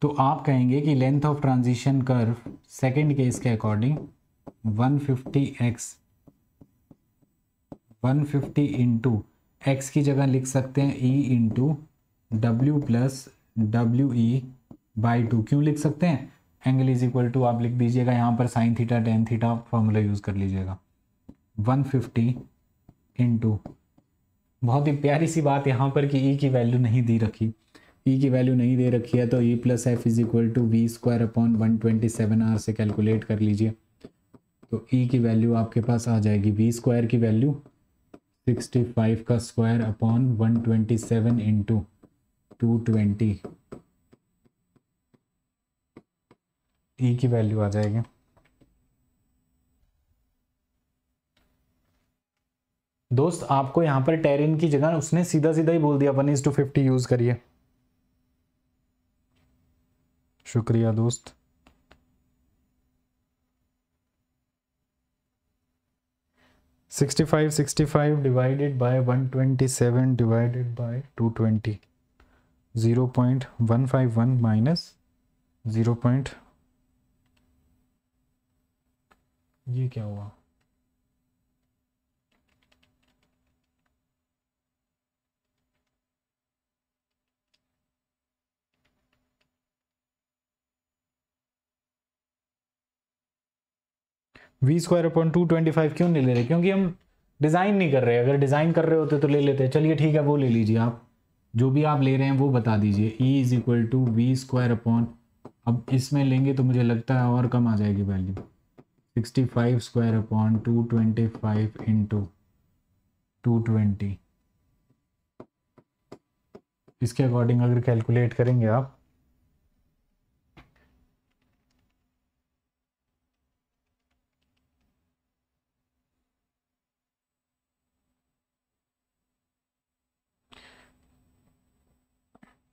तो आप कहेंगे कि length of transition curve second case के अकॉर्डिंग 150 इंटू एक्स की जगह लिख सकते हैं E into W plus W E by two. क्यों लिख सकते हैं? एंगल इज इक्वल टू आप लिख दीजिएगा यहाँ पर sine theta tan theta formula use कर लीजिएगा 150 इंटू। बहुत ही प्यारी सी बात यहाँ पर कि ई की वैल्यू नहीं दी रखी, ई की वैल्यू नहीं दे रखी है, तो E plus F is equal to V square upon 127 R से कैलकुलेट कर लीजिए। तो ई की वैल्यू आपके पास आ जाएगी, वी स्क्वायर की वैल्यू 65 का स्क्वायर अपॉन 127 इंटू 220, ई की वैल्यू आ जाएगी। दोस्त आपको यहाँ पर टेरिन की जगह उसने सीधा सीधा ही बोल दिया 1:50 यूज़ करिए। शुक्रिया दोस्त। Sixty five divided by 127 divided by 220, 0.151 minus 0. ये क्या हुआ? 225 क्यों नहीं ले रहे? क्योंकि हम डिज़ाइन नहीं कर रहे। अगर डिज़ाइन कर रहे होते तो ले लेते। चलिए ठीक है, वो ले लीजिए आप, जो भी आप ले रहे हैं वो बता दीजिए। E is equal to V square upon, अब इसमें लेंगे तो मुझे लगता है और कम आ जाएगी वैल्यू, 65 स्क्वायर अपॉन 225 इंटू 220। इसके अकॉर्डिंग अगर कैलकुलेट करेंगे आप,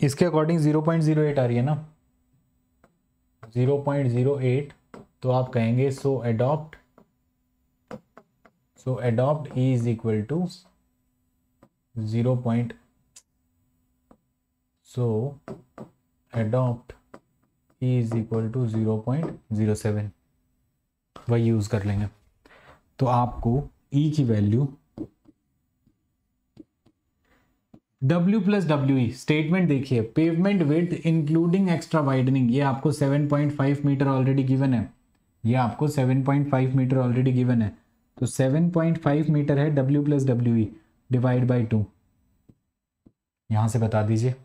इसके अकॉर्डिंग 0.08 आ रही है ना, 0.08। तो आप कहेंगे so adopt E is equal to 0.07 वही यूज़ कर लेंगे। तो आपको ई की value W plus W E, statement देखिए, pavement width including extra widening, ये आपको 7.5 मीटर ऑलरेडी गिवन है, ये आपको 7.5 मीटर ऑलरेडी गिवन है। तो 7.5 मीटर है W plus W E divide by 2, यहाँ से बता दीजिए।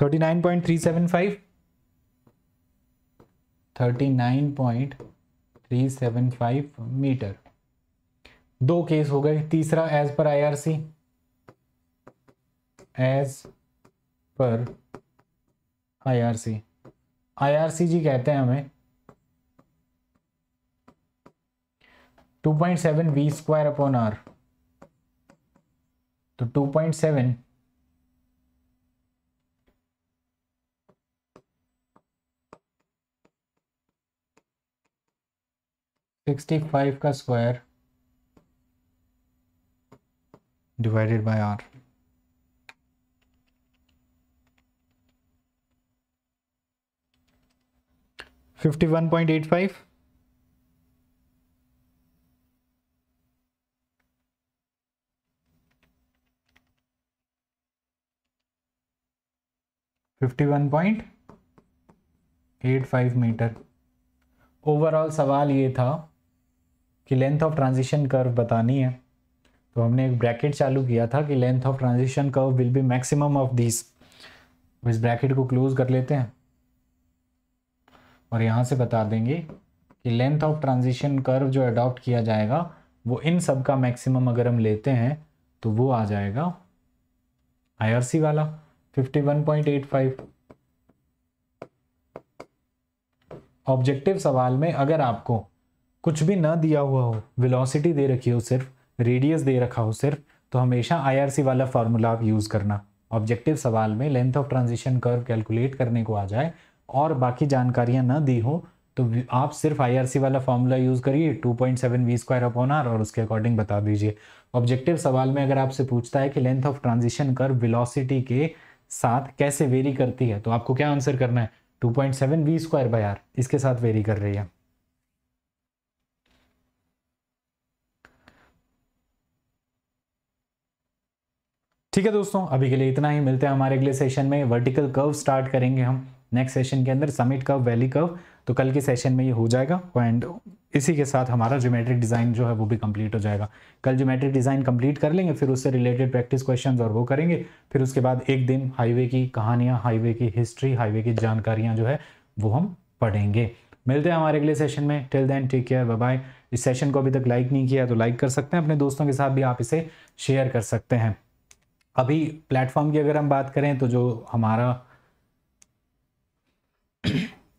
Thirty nine point three seven five metre. दो केस हो गए। तीसरा एज पर IRC, IRC जी कहते हैं हमें 2.7 वी स्क्वायर अपॉन आर। तो 2.7 65 का square divided by R. Fifty one point eight five metre. Overall सवाल ये था कि लेंथ ऑफ ट्रांजिशन कर्व बतानी है, तो हमने एक ब्रैकेट चालू किया था कि length of transition curve will be maximum of this. इस ब्रैकेट को क्लोज कर लेते हैं और यहाँ से बता देंगे कि लेंथ ऑफ ट्रांजिशन कर्व जो अडॉप्ट किया जाएगा वो इन सब का मैक्सिमम अगर हम लेते हैं तो वो आ जाएगा IRC वाला 51.85। ऑब्जेक्टिव सवाल में अगर आपको कुछ भी ना दिया हुआ हो, वेलोसिटी दे रखी हो सिर्फ, रेडियस दे रखा हो सिर्फ, तो हमेशा आईआरसी वाला फार्मूला आप यूज़ करना। ऑब्जेक्टिव सवाल में length of transition curve calculate करने को आ जाए और बाकी जानकारियां ना दी हो तो आप सिर्फ आईआरसी वाला फार्मूला यूज़ करिए 2.7 v² अपॉन r और उसके अकॉर्डिंग बता दीजिए। ऑब्जेक्टिव सवाल में अगर आपसे पूछता है कि length of transition curve velocity के साथ कैसे वेरी करती है तो आपको क्या आंसर करना है, 2.7 v² बाय r इसके साथ वेरी कर रही है। ठीक है दोस्तों, अभी के लिए इतना ही। मिलते हैं हमारे अगले सेशन में। वर्टिकल कर्व स्टार्ट करेंगे हम नेक्स्ट सेशन के अंदर, समिट कर्व, वैली कर्व, तो कल के सेशन में ये हो जाएगा एंड इसी के साथ हमारा ज्योमेट्रिक डिज़ाइन जो है वो भी कंप्लीट हो जाएगा। कल ज्योमेट्रिक डिज़ाइन कंप्लीट कर लेंगे, फिर उससे रिलेटेड प्रैक्टिस क्वेश्चंस और वो करेंगे, फिर उसके बाद एक दिन हाईवे की कहानियाँ, हाईवे की हिस्ट्री, हाईवे की जानकारियाँ जो है वो हम पढ़ेंगे। मिलते हैं हमारे अगले सेशन में। Till then take care, bye bye. इस सेशन को अभी तक लाइक नहीं किया तो लाइक कर सकते हैं, अपने दोस्तों के साथ भी आप इसे शेयर कर सकते हैं। अभी प्लेटफॉर्म की अगर हम बात करें तो जो हमारा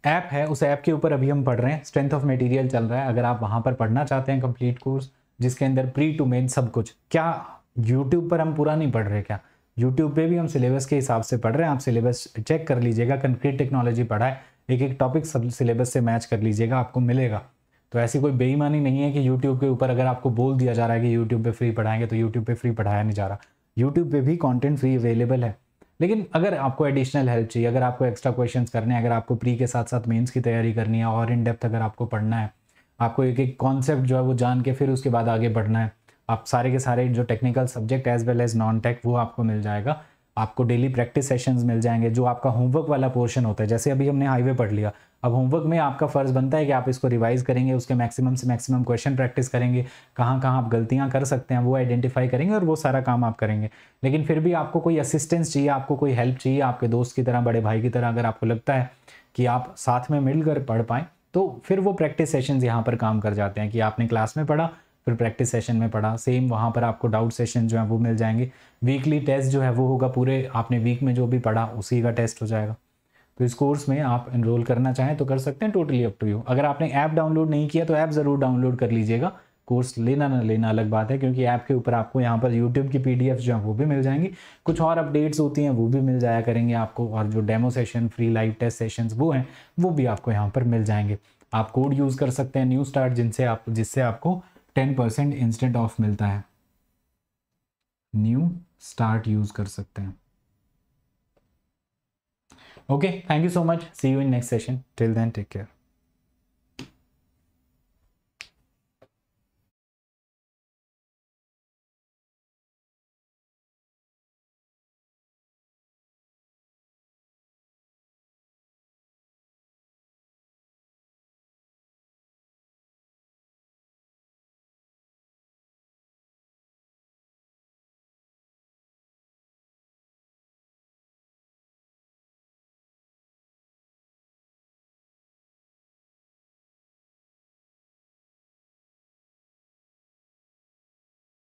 ऐप है उस ऐप के ऊपर अभी हम पढ़ रहे हैं, स्ट्रेंथ ऑफ मटेरियल चल रहा है। अगर आप वहाँ पर पढ़ना चाहते हैं कंप्लीट कोर्स जिसके अंदर प्री टू मेन सब कुछ, क्या यूट्यूब पर हम पूरा नहीं पढ़ रहे, क्या यूट्यूब पे भी हम सिलेबस के हिसाब से पढ़ रहे हैं। आप सिलेबस चेक कर लीजिएगा, कंक्रीट टेक्नोलॉजी पढ़ा है, एक एक टॉपिक सब सिलेबस से मैच कर लीजिएगा, आपको मिलेगा। तो ऐसी कोई बेईमानी नहीं है कि यूट्यूब के ऊपर अगर आपको बोल दिया जा रहा है कि यूट्यूब पर फ्री पढ़ाएंगे तो यूट्यूब पर फ्री पढ़ाया नहीं जा रहा। YouTube पे भी कंटेंट फ्री अवेलेबल है, लेकिन अगर आपको एडिशनल हेल्प चाहिए, अगर आपको एक्स्ट्रा क्वेश्चंस करने हैं, अगर आपको प्री के साथ साथ मेंस की तैयारी करनी है और इन डेप्थ अगर आपको पढ़ना है, आपको एक एक कॉन्सेप्ट जो है वो जान के फिर उसके बाद आगे बढ़ना है, आप सारे के सारे जो technical subject as well as non tech वो आपको मिल जाएगा। आपको डेली प्रैक्टिस सेशंस मिल जाएंगे। जो आपका होमवर्क वाला पोर्शन होता है, जैसे अभी हमने हाईवे पढ़ लिया, अब होमवर्क में आपका फ़र्ज़ बनता है कि आप इसको रिवाइज करेंगे, उसके मैक्सिमम से मैक्सिमम क्वेश्चन प्रैक्टिस करेंगे, कहाँ कहाँ आप गलतियाँ कर सकते हैं वो आइडेंटिफाई करेंगे और वो सारा काम आप करेंगे। लेकिन फिर भी आपको कोई असिस्टेंस चाहिए, आपको कोई हेल्प चाहिए, आपके दोस्त की तरह, बड़े भाई की तरह अगर आपको लगता है कि आप साथ में मिलकर पढ़ पाएँ, तो फिर वो प्रैक्टिस सेशंस यहाँ पर काम कर जाते हैं कि आपने क्लास में पढ़ा फिर प्रैक्टिस सेशन में पढ़ा। सेम वहाँ पर आपको डाउट सेशन जो है वो मिल जाएंगे। वीकली टेस्ट जो है वो होगा, पूरे आपने वीक में जो भी पढ़ा उसी का टेस्ट हो जाएगा। तो इस कोर्स में आप एनरोल करना चाहें तो कर सकते हैं, टोटली अप टू यू। अगर आपने ऐप डाउनलोड नहीं किया तो ऐप ज़रूर डाउनलोड कर लीजिएगा। कोर्स लेना ना लेना अलग बात है, क्योंकि ऐप के ऊपर आपको यहाँ पर यूट्यूब की PDF जो है वो भी मिल जाएंगी, कुछ और अपडेट्स होती हैं वो भी मिल जाया करेंगे आपको, और जो demo session, free live test sessions वो हैं वो भी आपको यहाँ पर मिल जाएंगे। आप कोड यूज़ कर सकते हैं न्यू स्टार्ट, जिससे आपको 10% इंस्टेंट ऑफ मिलता है। न्यू स्टार्ट यूज कर सकते हैं। Okay, thank you so much. See you in next session. Till then take care.